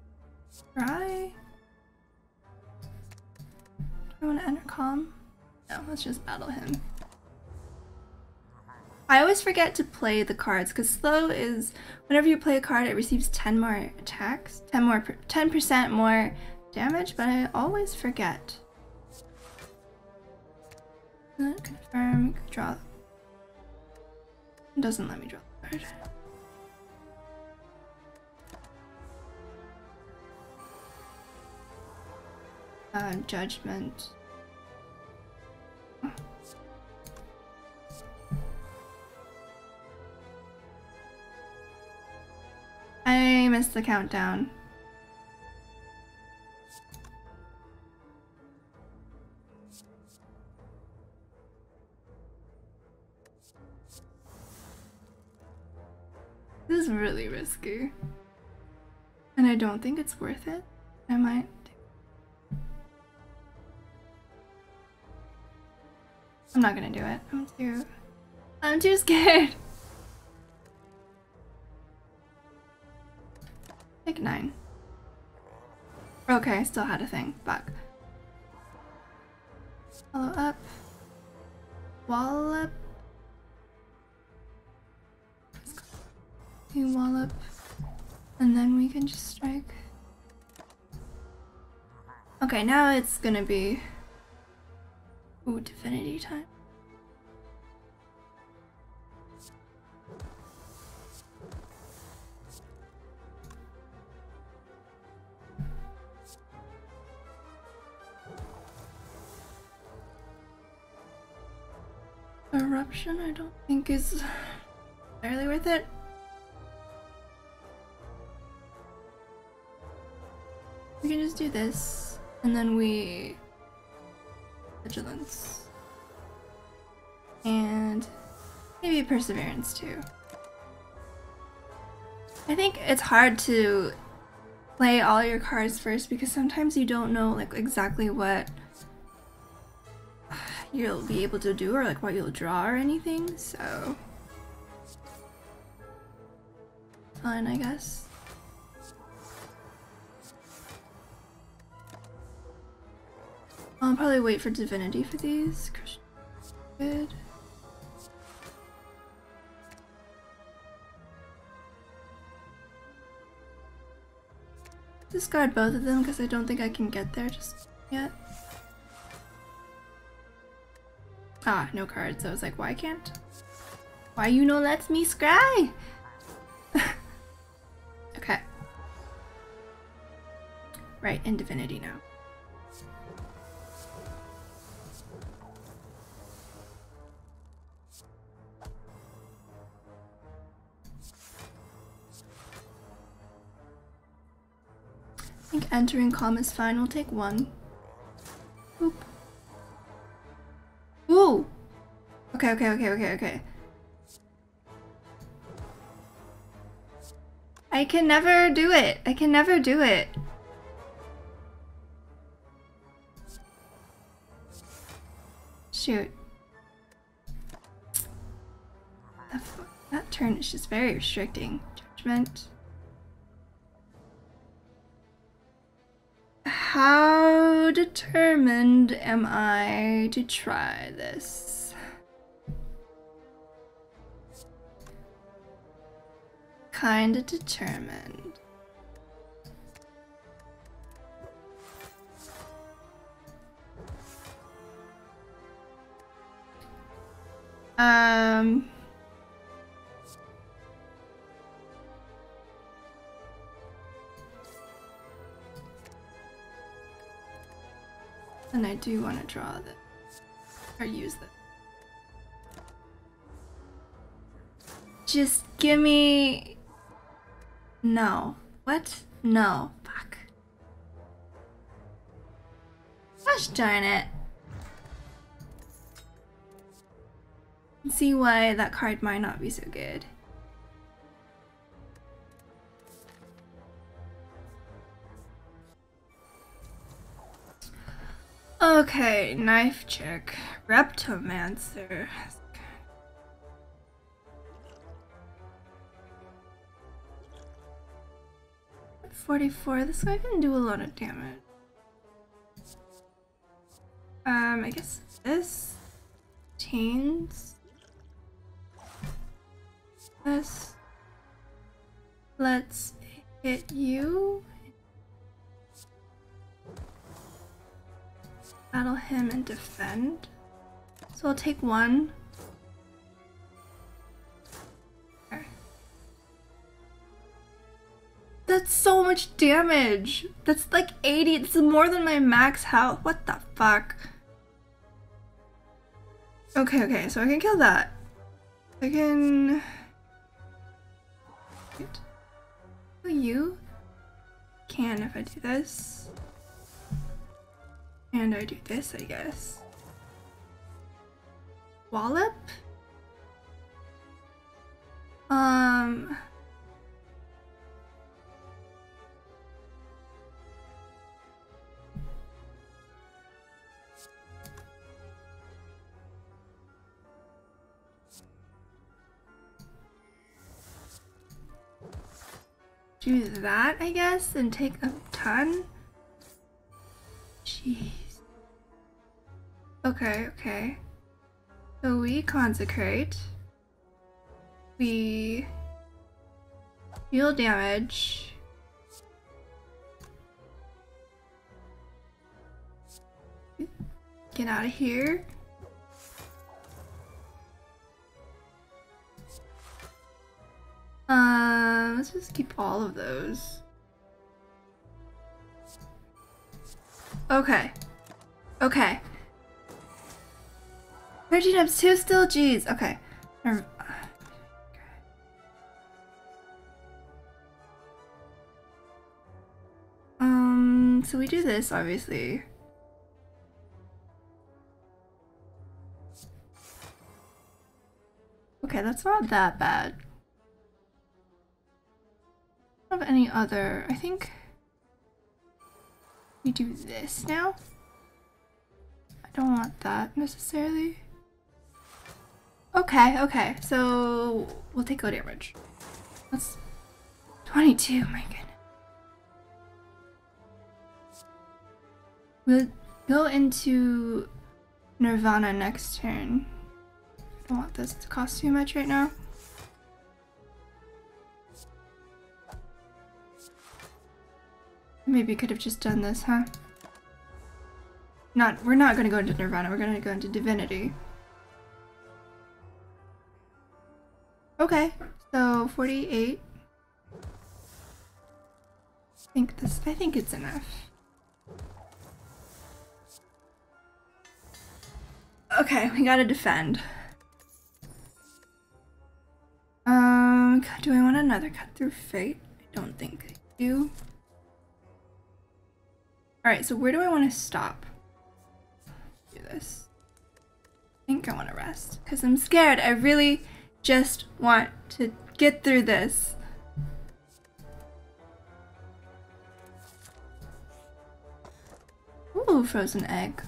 try. Do I want to enter calm? No, let's just battle him. I always forget to play the cards because slow is whenever you play a card it receives ten more attacks, ten more, ten percent more damage, but I always forget. Confirm, draw. It doesn't let me draw the card. uh, judgment. I missed the countdown. This is really risky. And I don't think it's worth it. I might. I'm not gonna do it. I'm too. I'm too scared. Pick nine. Okay, I still had a thing. Fuck. Follow up. Wallop. You wallop. And then we can just strike. Okay, now it's gonna be... Ooh, divinity time. Eruption, I don't think is barely worth it. We can just do this, and then we vigilance, and maybe perseverance too. I think it's hard to play all your cards first because sometimes you don't know like exactly what you'll be able to do or like what you'll draw or anything. So fun, I guess. I'll probably wait for divinity for these. Good. Discard both of them because I don't think I can get there just yet. Ah, no cards. I was like, why can't? Why you no let me scry? Okay. Right, and divinity now. I think entering calm is fine. We'll take one. Boop. Ooh! Okay, okay, okay, okay, okay. I can never do it. I can never do it. Shoot. That, that turn is just very restricting. Judgment. How determined am I to try this? Kinda determined. Um... And I do want to draw this, or use this. Just give me... No. What? No. Fuck. Gosh darn it. See why that card might not be so good. Okay, knife check. Reptomancer. forty-four. This guy can do a lot of damage. Um, I guess this. Chains. This. Let's hit you. Battle him and defend. So I'll take one. Okay. That's so much damage! That's like eighty, it's more than my max health. What the fuck? Okay, okay, so I can kill that. I can... Wait. Oh, you can if I do this. And I do this, I guess. Wallop? Um... Do that, I guess, and take a ton. Jeez. Okay, okay. So we consecrate. We deal damage. Get out of here. Um, let's just keep all of those. Okay. Okay. thirteen times two still? Jeez. Okay. Um, um, so we do this, obviously. Okay, that's not that bad. Of any other, I think we do this now. I don't want that necessarily. Okay, okay, so we'll take low damage. That's twenty-two, my goodness. We'll go into Nirvana next turn. I don't want this to cost too much right now. Maybe could have just done this, huh? Not- we're not gonna go into Nirvana, we're gonna go into Divinity. Okay, so forty-eight. I think this- I think it's enough. Okay, we gotta defend. Um, do I want another cut through fate? I don't think I do. Alright, so where do I want to stop? Do this. I think I want to rest. Because I'm scared. I really just want to get through this. Ooh, frozen egg.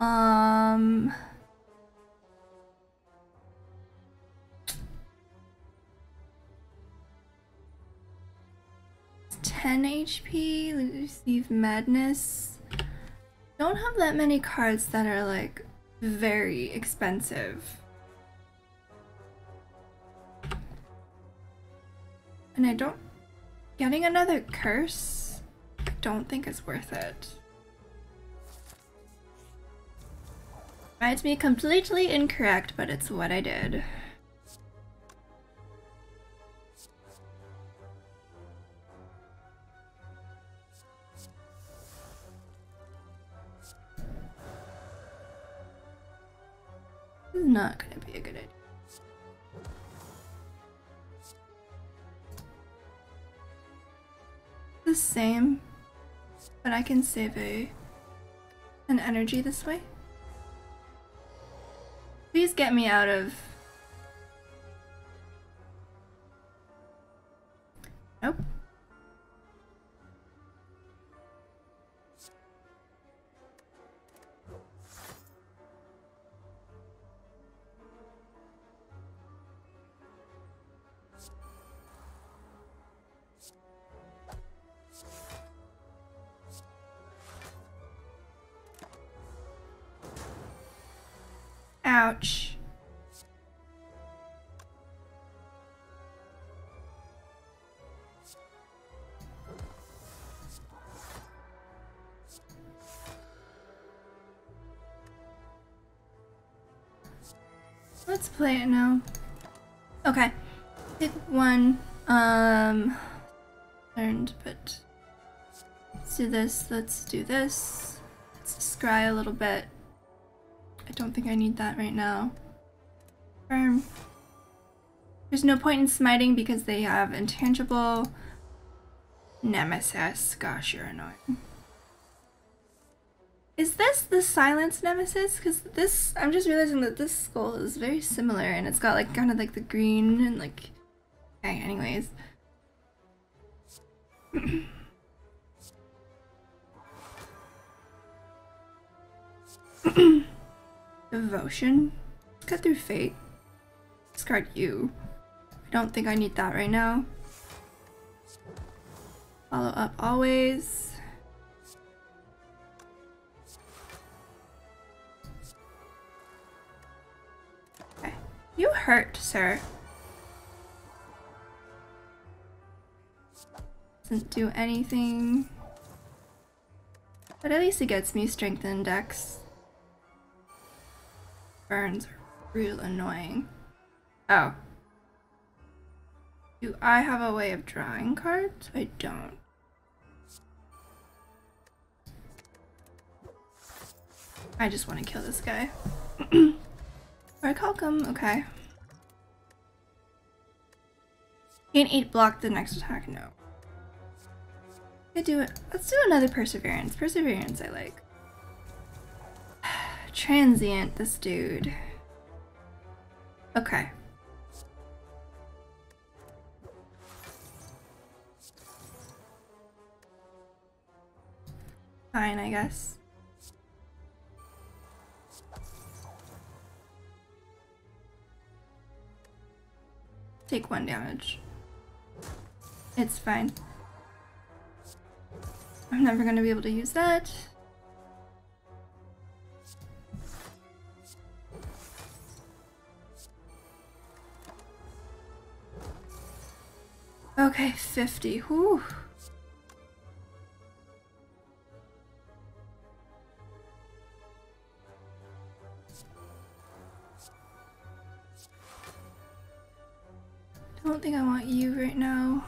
Um... ten H P, receive madness. Don't have that many cards that are like very expensive. And I don't... Getting another curse? I don't think it's worth it. Reminds me completely incorrect, but it's what I did. Not gonna be a good idea. The same, but I can save a an energy this way. Please get me out of. Nope. Ouch. Let's play it now. Okay. Take one. Um, learned, but let's do this. Let's do this. Let's scry a little bit. I don't think I need that right now. Firm. There's no point in smiting because they have intangible nemesis. Gosh, you're annoying. Is this the silence nemesis? Because this, I'm just realizing that this skull is very similar, and it's got like kind of like the green and like. Okay, anyways. Devotion. Cut through fate. Discard you. I don't think I need that right now. Follow up always. Okay. You hurt, sir. Doesn't do anything. But at least it gets me strength index. Burns are real annoying. Oh. Do I have a way of drawing cards? I don't. I just want to kill this guy. Or Calcum, okay. Gain eight block the next attack, no. I do it. Let's do another perseverance. Perseverance, I like. Transient, this dude. Okay. Fine, I guess. Take one damage. It's fine. I'm never going to be able to use that. Okay, fifty. Whew. I don't think I want you right now.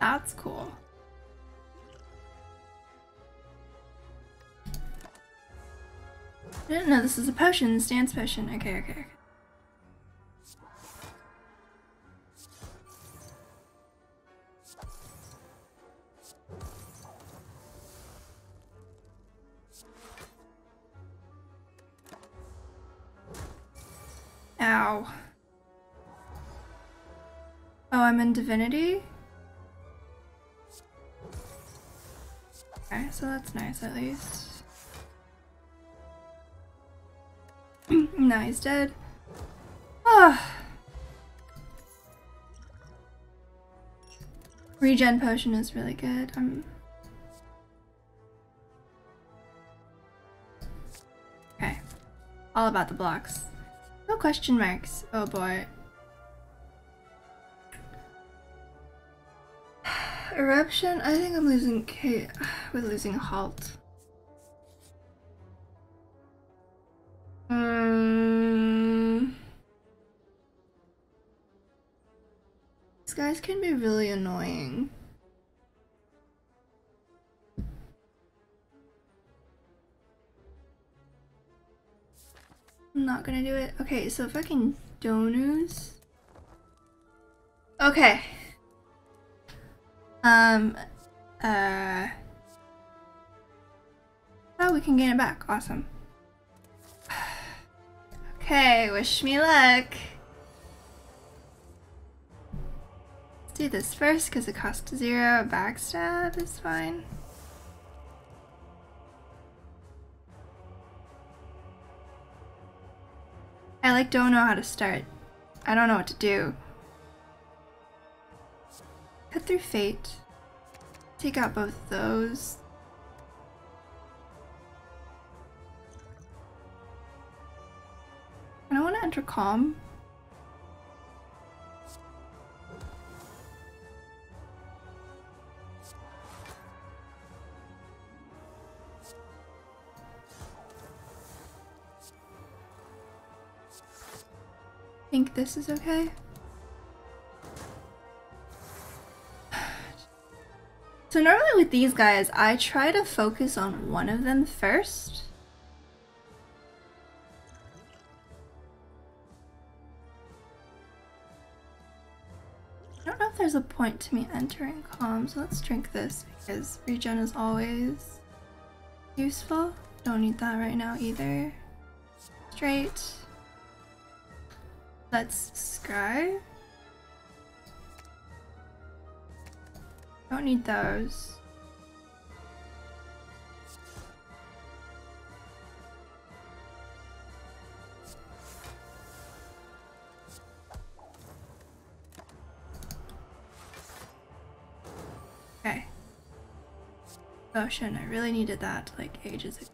That's cool. I didn't know this is a potion, stance potion. Okay, okay, okay. Ow. Oh, I'm in divinity? Okay, so that's nice at least. Now he's dead. Ah. Regen potion is really good. Um. Okay. All about the blocks. No question marks. Oh boy. Eruption? I think I'm losing K. We're losing halt. Um, these guys can be really annoying. I'm not gonna do it. Okay, so fucking donors. Okay. Um, uh. Oh, we can gain it back. Awesome. Okay, wish me luck. Let's do this first because it costs zero. Backstab is fine. I like don't know how to start. I don't know what to do. Cut through fate. Take out both of those. I don't want to enter calm. think this is okay. So normally with these guys, I try to focus on one of them first. I don't know if there's a point to me entering calm, so let's drink this because regen is always useful. Don't need that right now either. Straight. Let's scribe. Don't need those. Okay. Potion, I really needed that like ages ago.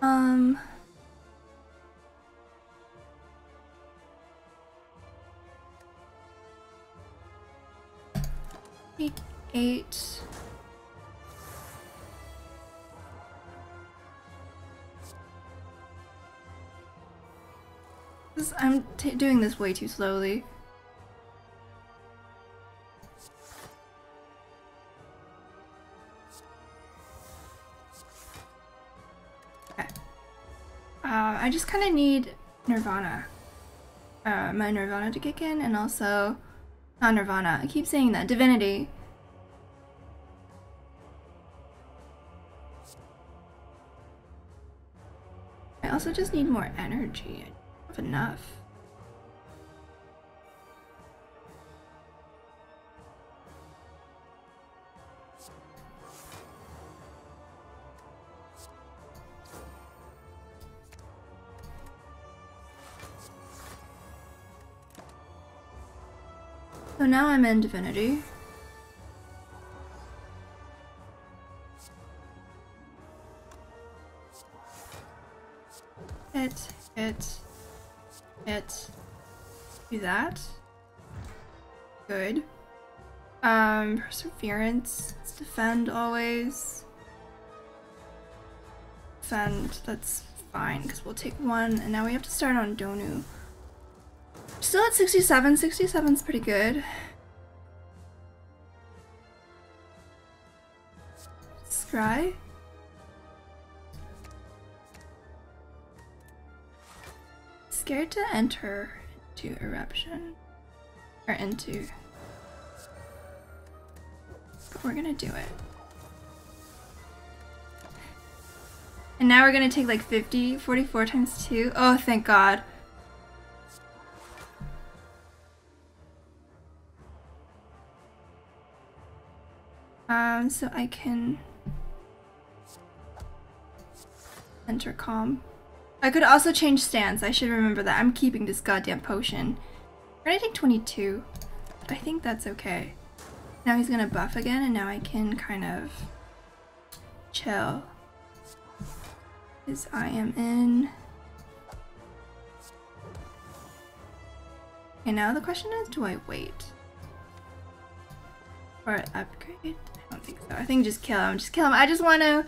Um... eight. This, I'm t doing this way too slowly. Okay. Uh, I just kind of need Nirvana. Uh, my Nirvana to kick in, and also... Not Nirvana, I keep saying that. Divinity. I also just need more energy. I don't have enough. So now I'm in Divinity. It, it, it. Do that. Good. Um, Perseverance. Let's defend always. Defend, that's fine, because we'll take one, and now we have to start on Donu. Still at sixty-seven. sixty-seven's pretty good. Scry. Scared to enter into eruption. Or into. But we're gonna do it. And now we're gonna take like fifty. forty-four times two. Oh, thank God. Um, so I can enter calm. I could also change stance. I should remember that. I'm keeping this goddamn potion. We're gonna take twenty-two. But I think that's okay. Now he's gonna buff again, and now I can kind of chill. Because I am in. Okay, now the question is, do I wait? Or upgrade? I don't think so. I think just kill him. Just kill him. I just want to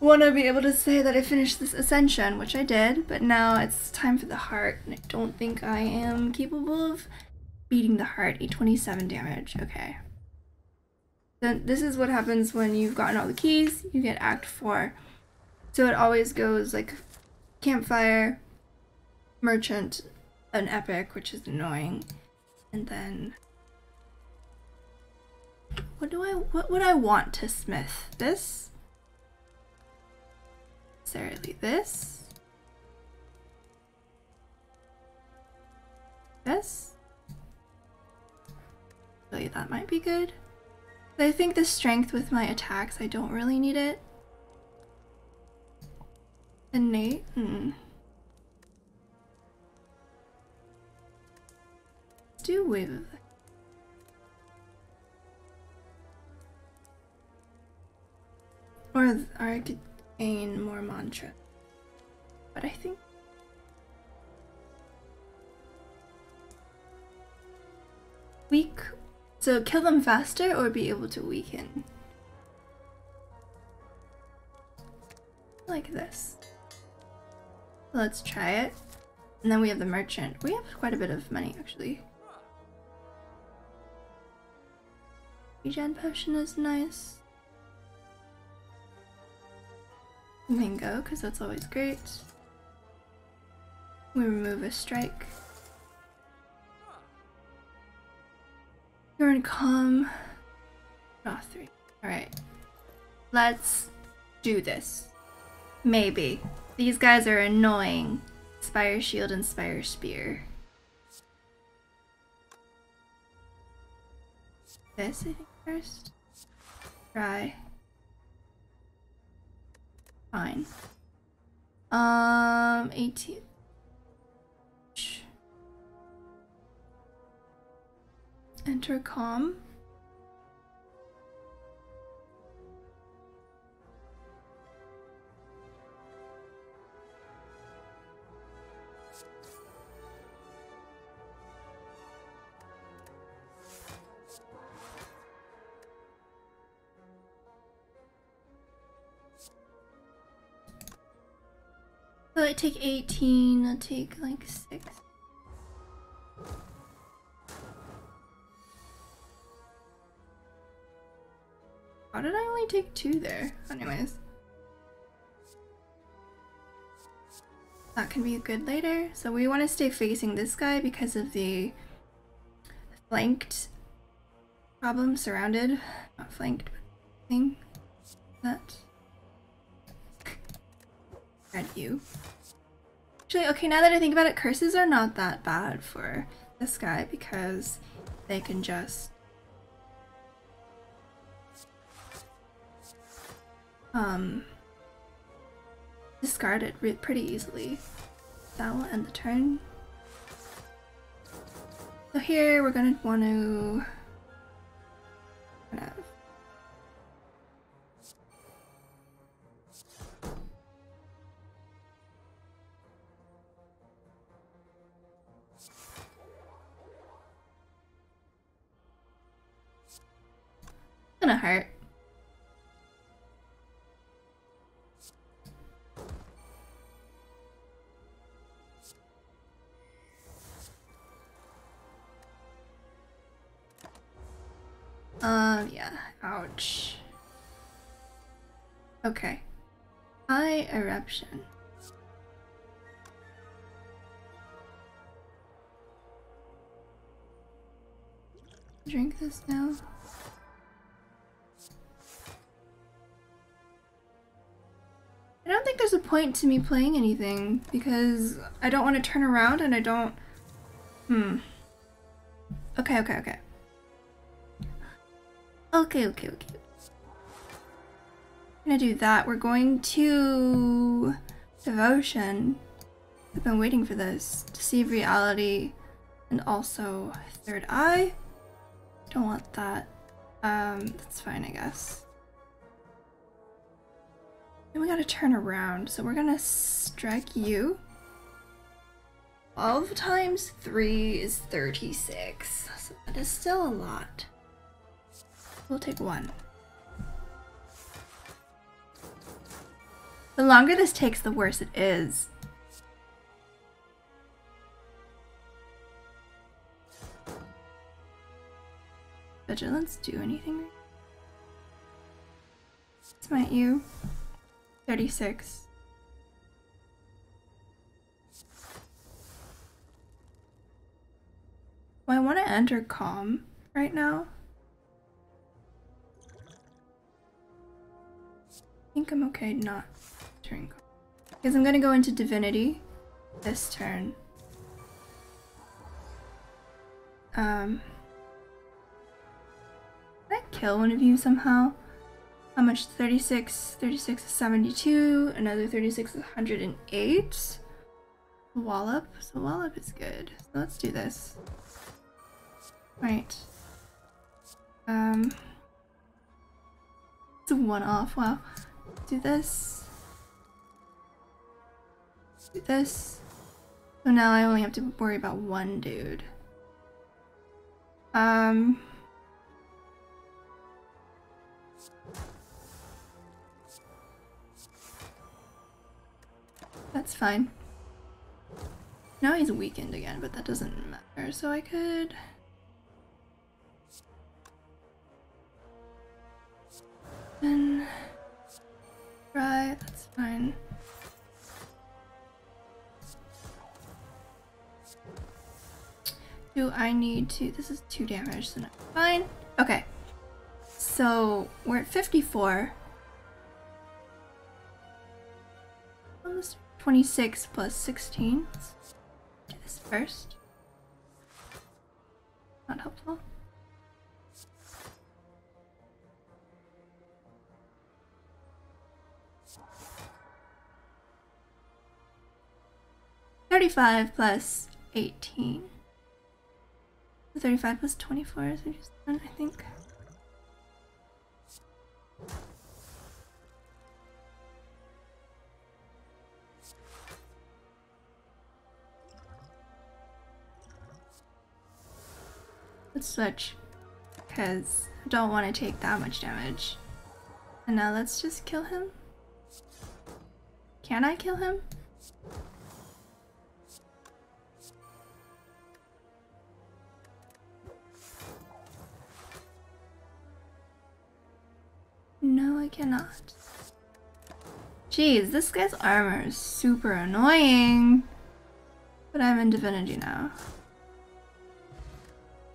want to be able to say that I finished this ascension, which I did, but now it's time for the heart, and I don't think I am capable of beating the heart. eight twenty-seven damage. Okay. Then this is what happens when you've gotten all the keys. You get Act four. So it always goes like Campfire, Merchant, an Epic, which is annoying, and then... What do I, what would I want to smith? This? Necessarily this? This? Really, that might be good. But I think the strength with my attacks, I don't really need it. Innate? Hmm. Let's do wave of the... Or, or I could gain more mantra. But I think... Weak... So kill them faster or be able to weaken. like this. Let's try it. And then we have the merchant. We have quite a bit of money, actually. Regen potion is nice. Mingo, because that's always great. We remove a strike. You're in calm. Draw three. Alright. Let's do this. Maybe. These guys are annoying. Spire Shield and Spire Spear. This, I think, first. Try. Fine. Um, eighteen. Enter calm. So I take eighteen, I'll take like six. How did I only take two there? Anyways. That can be good later. So we want to stay facing this guy because of the flanked problem, surrounded. Not flanked, but thing. That. At you. Actually, okay, now that I think about it, curses are not that bad for this guy because they can just um discard it re pretty easily. That will end the turn. So here we're gonna want to whatever. Gonna hurt. Um, yeah, ouch. Okay. High eruption. Drink this now. I don't think there's a point to me playing anything because I don't want to turn around and I don't. Hmm. Okay, okay, okay. Okay, okay, okay. I'm gonna do that. We're going to Devotion. I've been waiting for this. Deceive Reality and also Third Eye. Don't want that. Um, that's fine, I guess. And we gotta turn around, so we're gonna strike you. twelve times three is thirty-six, so that is still a lot. We'll take one. The longer this takes, the worse it is. Vigilance do anything? Smite you. thirty-six. Well, I want to enter calm right now. I think I'm okay not entering calm. Because I'm going to go into divinity this turn. Um, did I kill one of you somehow? How much? thirty-six. thirty-six is seventy-two. Another thirty-six is one hundred eight. Wallop. So wallop is good. So let's do this. Right. Um. It's a one-off. Wow. Do this. Do this. So now I only have to worry about one dude. Um. fine. Now he's weakened again, but that doesn't matter, so I could... And... Right, that's fine. Do I need to... This is two damage, so not fine. Okay. So, we're at fifty-four. Almost twenty-six plus sixteen. Let's do this first. Not helpful. thirty-five plus eighteen. thirty-five plus twenty-four is thirty-seven, I think. Let's switch, because I don't want to take that much damage. And now let's just kill him. Can I kill him? No, I cannot. Jeez, this guy's armor is super annoying. But I'm in Divinity now.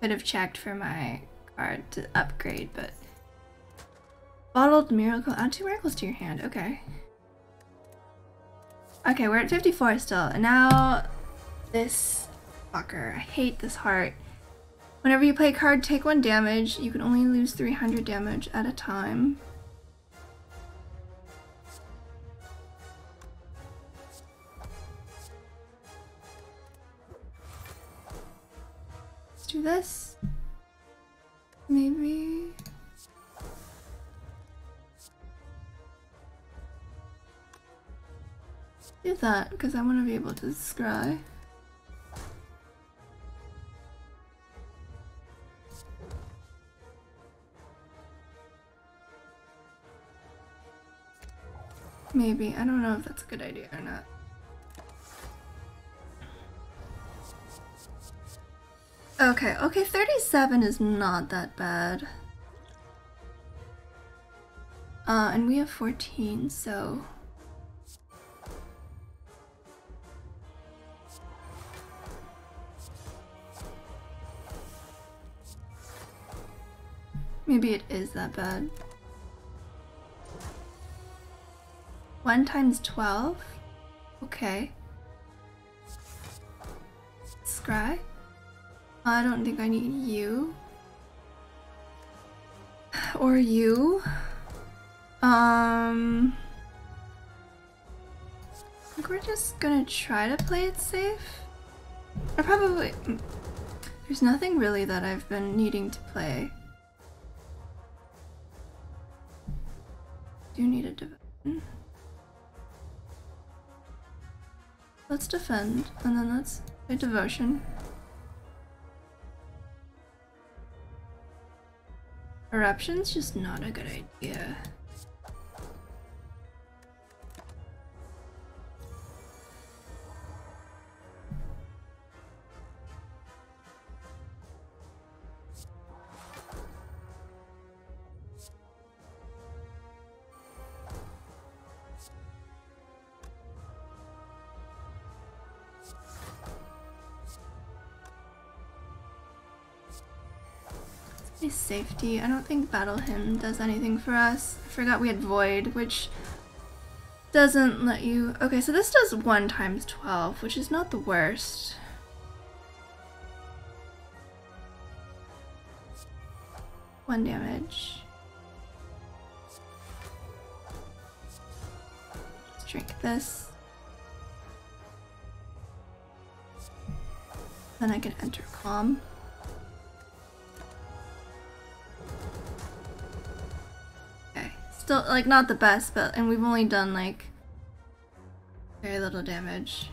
Could have checked for my card to upgrade, but... Bottled Miracle. Add two miracles to your hand. Okay. Okay, we're at fifty-four still. And now... This... Fucker. I hate this heart. Whenever you play a card, take one damage. You can only lose three hundred damage at a time. Do this, maybe. Do that, because I want to be able to scry. Maybe, I don't know if that's a good idea or not. Okay, okay, thirty-seven is not that bad. Uh, and we have fourteen, so... Maybe it is that bad. one times twelve? Okay. Scry? I don't think I need you. Or you. Um... I think we're just gonna try to play it safe. I probably... There's nothing really that I've been needing to play. Do need a division. Let's defend, and then let's play Devotion. Eruption's just not a good idea. Safety. I don't think Battle Hymn does anything for us. I forgot we had Void, which doesn't let you... Okay, so this does one times twelve, which is not the worst. One damage. Let's drink this. Then I can enter Calm. Still, like, not the best, but, and we've only done, like, very little damage.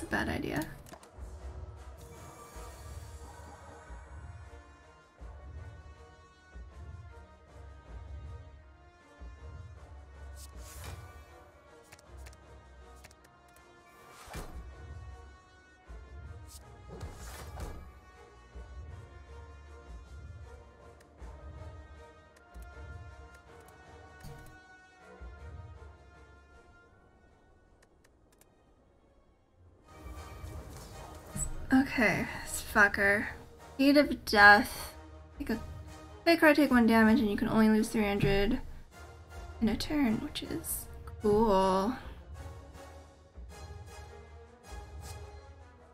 that's a bad idea. Okay, this fucker. Heat of Death. Take a fake card, take one damage, and you can only lose three hundred in a turn, which is cool.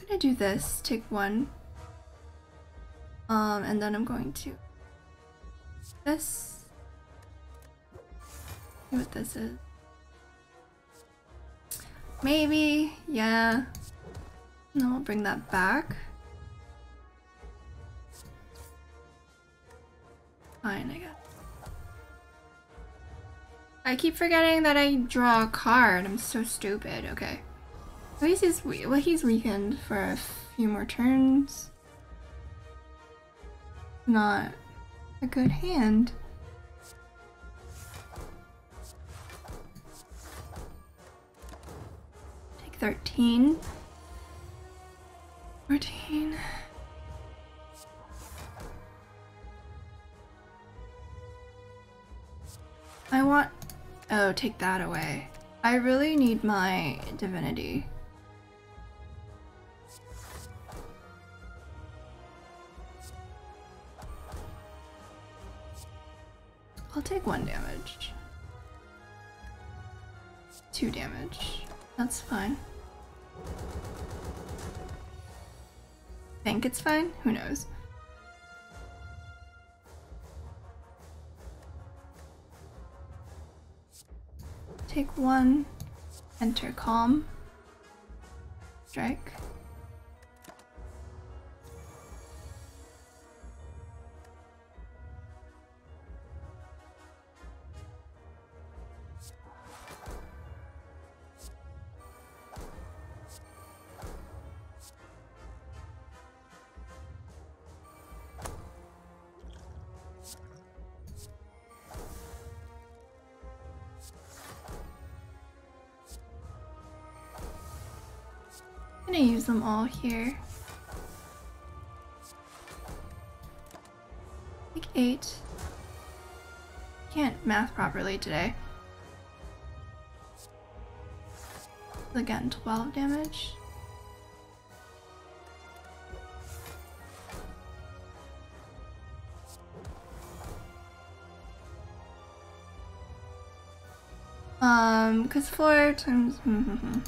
I'm gonna do this, take one. Um, and then I'm going to this. See what this is. Maybe, yeah. And then we'll bring that back. Fine, I guess. I keep forgetting that I draw a card. I'm so stupid. Okay. At least he's, well, he's weakened for a few more turns. Not a good hand. Take thirteen. fourteen. I want... Oh, take that away. I really need my divinity. I'll take one damage. Two damage. That's fine. I think it's fine? Who knows? Take one, enter Calm, strike. I'm gonna use them all here. Like eight. Can't math properly today. Again, twelve damage. Um, cause four times. Mm-hmm-hmm.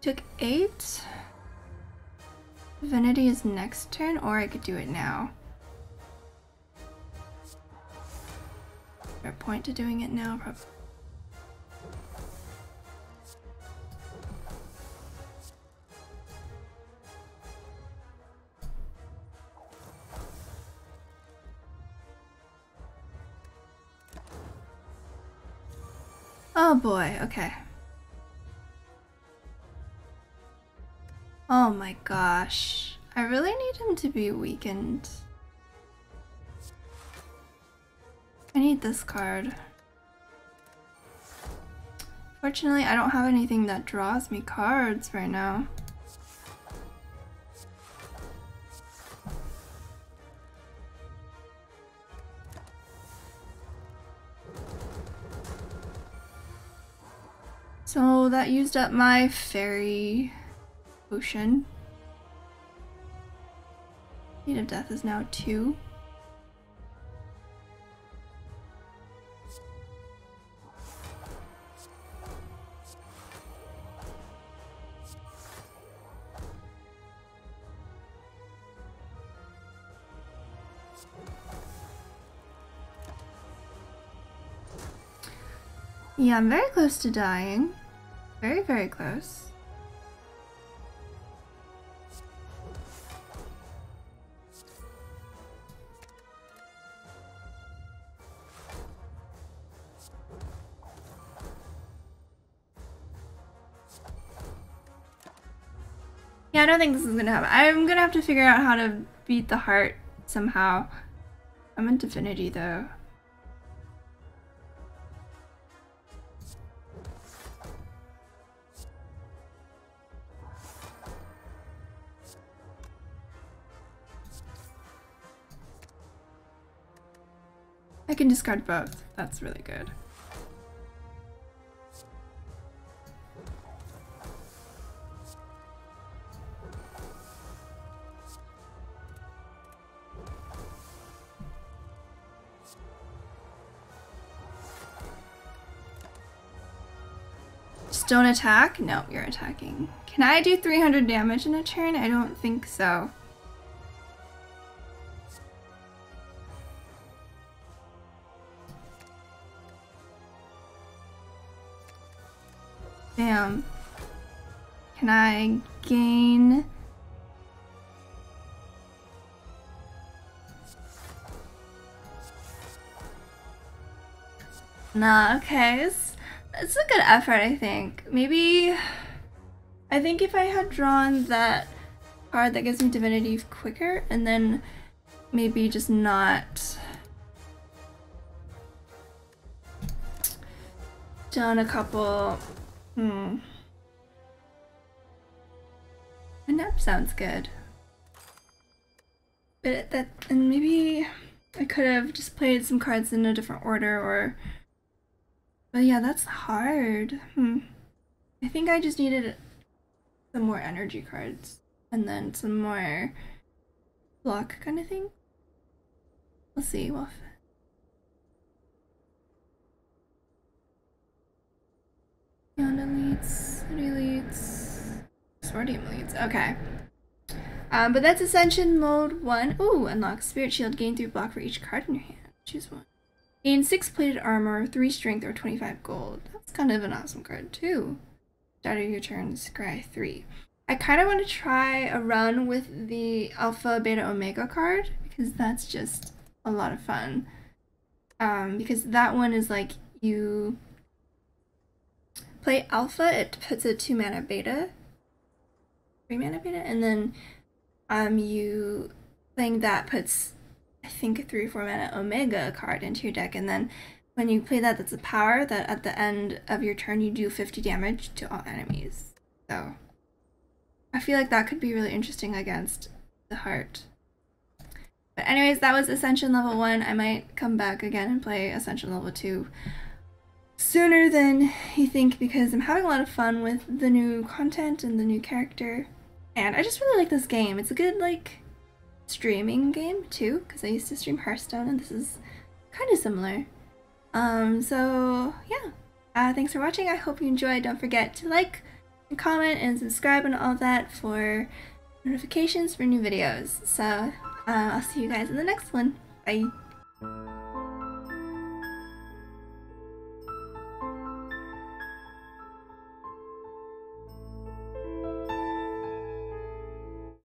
Took eight. Divinity is next turn, or I could do it now. Is there a point to doing it now? Probably. Oh boy, okay. Oh my gosh, I really need him to be weakened. I need this card. Fortunately, I don't have anything that draws me cards right now. So that used up my fairy potion. Heat of Death is now two. Yeah, I'm very close to dying. Very, very close. Yeah, I don't think this is gonna happen. I'm gonna have to figure out how to beat the heart somehow. I'm in Divinity though. I can discard both. That's really good. Just don't attack? No, you're attacking. Can I do three hundred damage in a turn? I don't think so. Damn. Can I gain? Nah, okay. It's, it's a good effort, I think. Maybe. I think if I had drawn that card that gives me Divinity quicker, and then maybe just not done a couple. Hmm. A nap sounds good. But that, and maybe I could have just played some cards in a different order or. But yeah, that's hard. Hmm. I think I just needed some more energy cards and then some more block kind of thing. We'll see. We'll. Yana leads, City leads, Swordium leads, okay. Um, but that's Ascension mode one. Ooh, unlock Spirit Shield, gain three block for each card in your hand. Choose one. Gain six plated armor, three strength, or twenty-five gold. That's kind of an awesome card too. Start of your turn, scry three. I kind of want to try a run with the Alpha, Beta, Omega card because that's just a lot of fun. Um, because that one is like you... play alpha, it puts a two mana beta, three mana beta, and then um, you playing that puts, I think, a three or four mana omega card into your deck, and then when you play that, that's a power that at the end of your turn you do fifty damage to all enemies. So I feel like that could be really interesting against the heart. But anyways, that was Ascension level one. I might come back again and play Ascension level two. Sooner than you think because I'm having a lot of fun with the new content and the new character, and I just really like this game. It's a good like streaming game too because I used to stream Hearthstone and this is kind of similar. Um, so yeah, uh, thanks for watching. I hope you enjoyed. Don't forget to like and comment and subscribe and all that for notifications for new videos. So uh, I'll see you guys in the next one. Bye.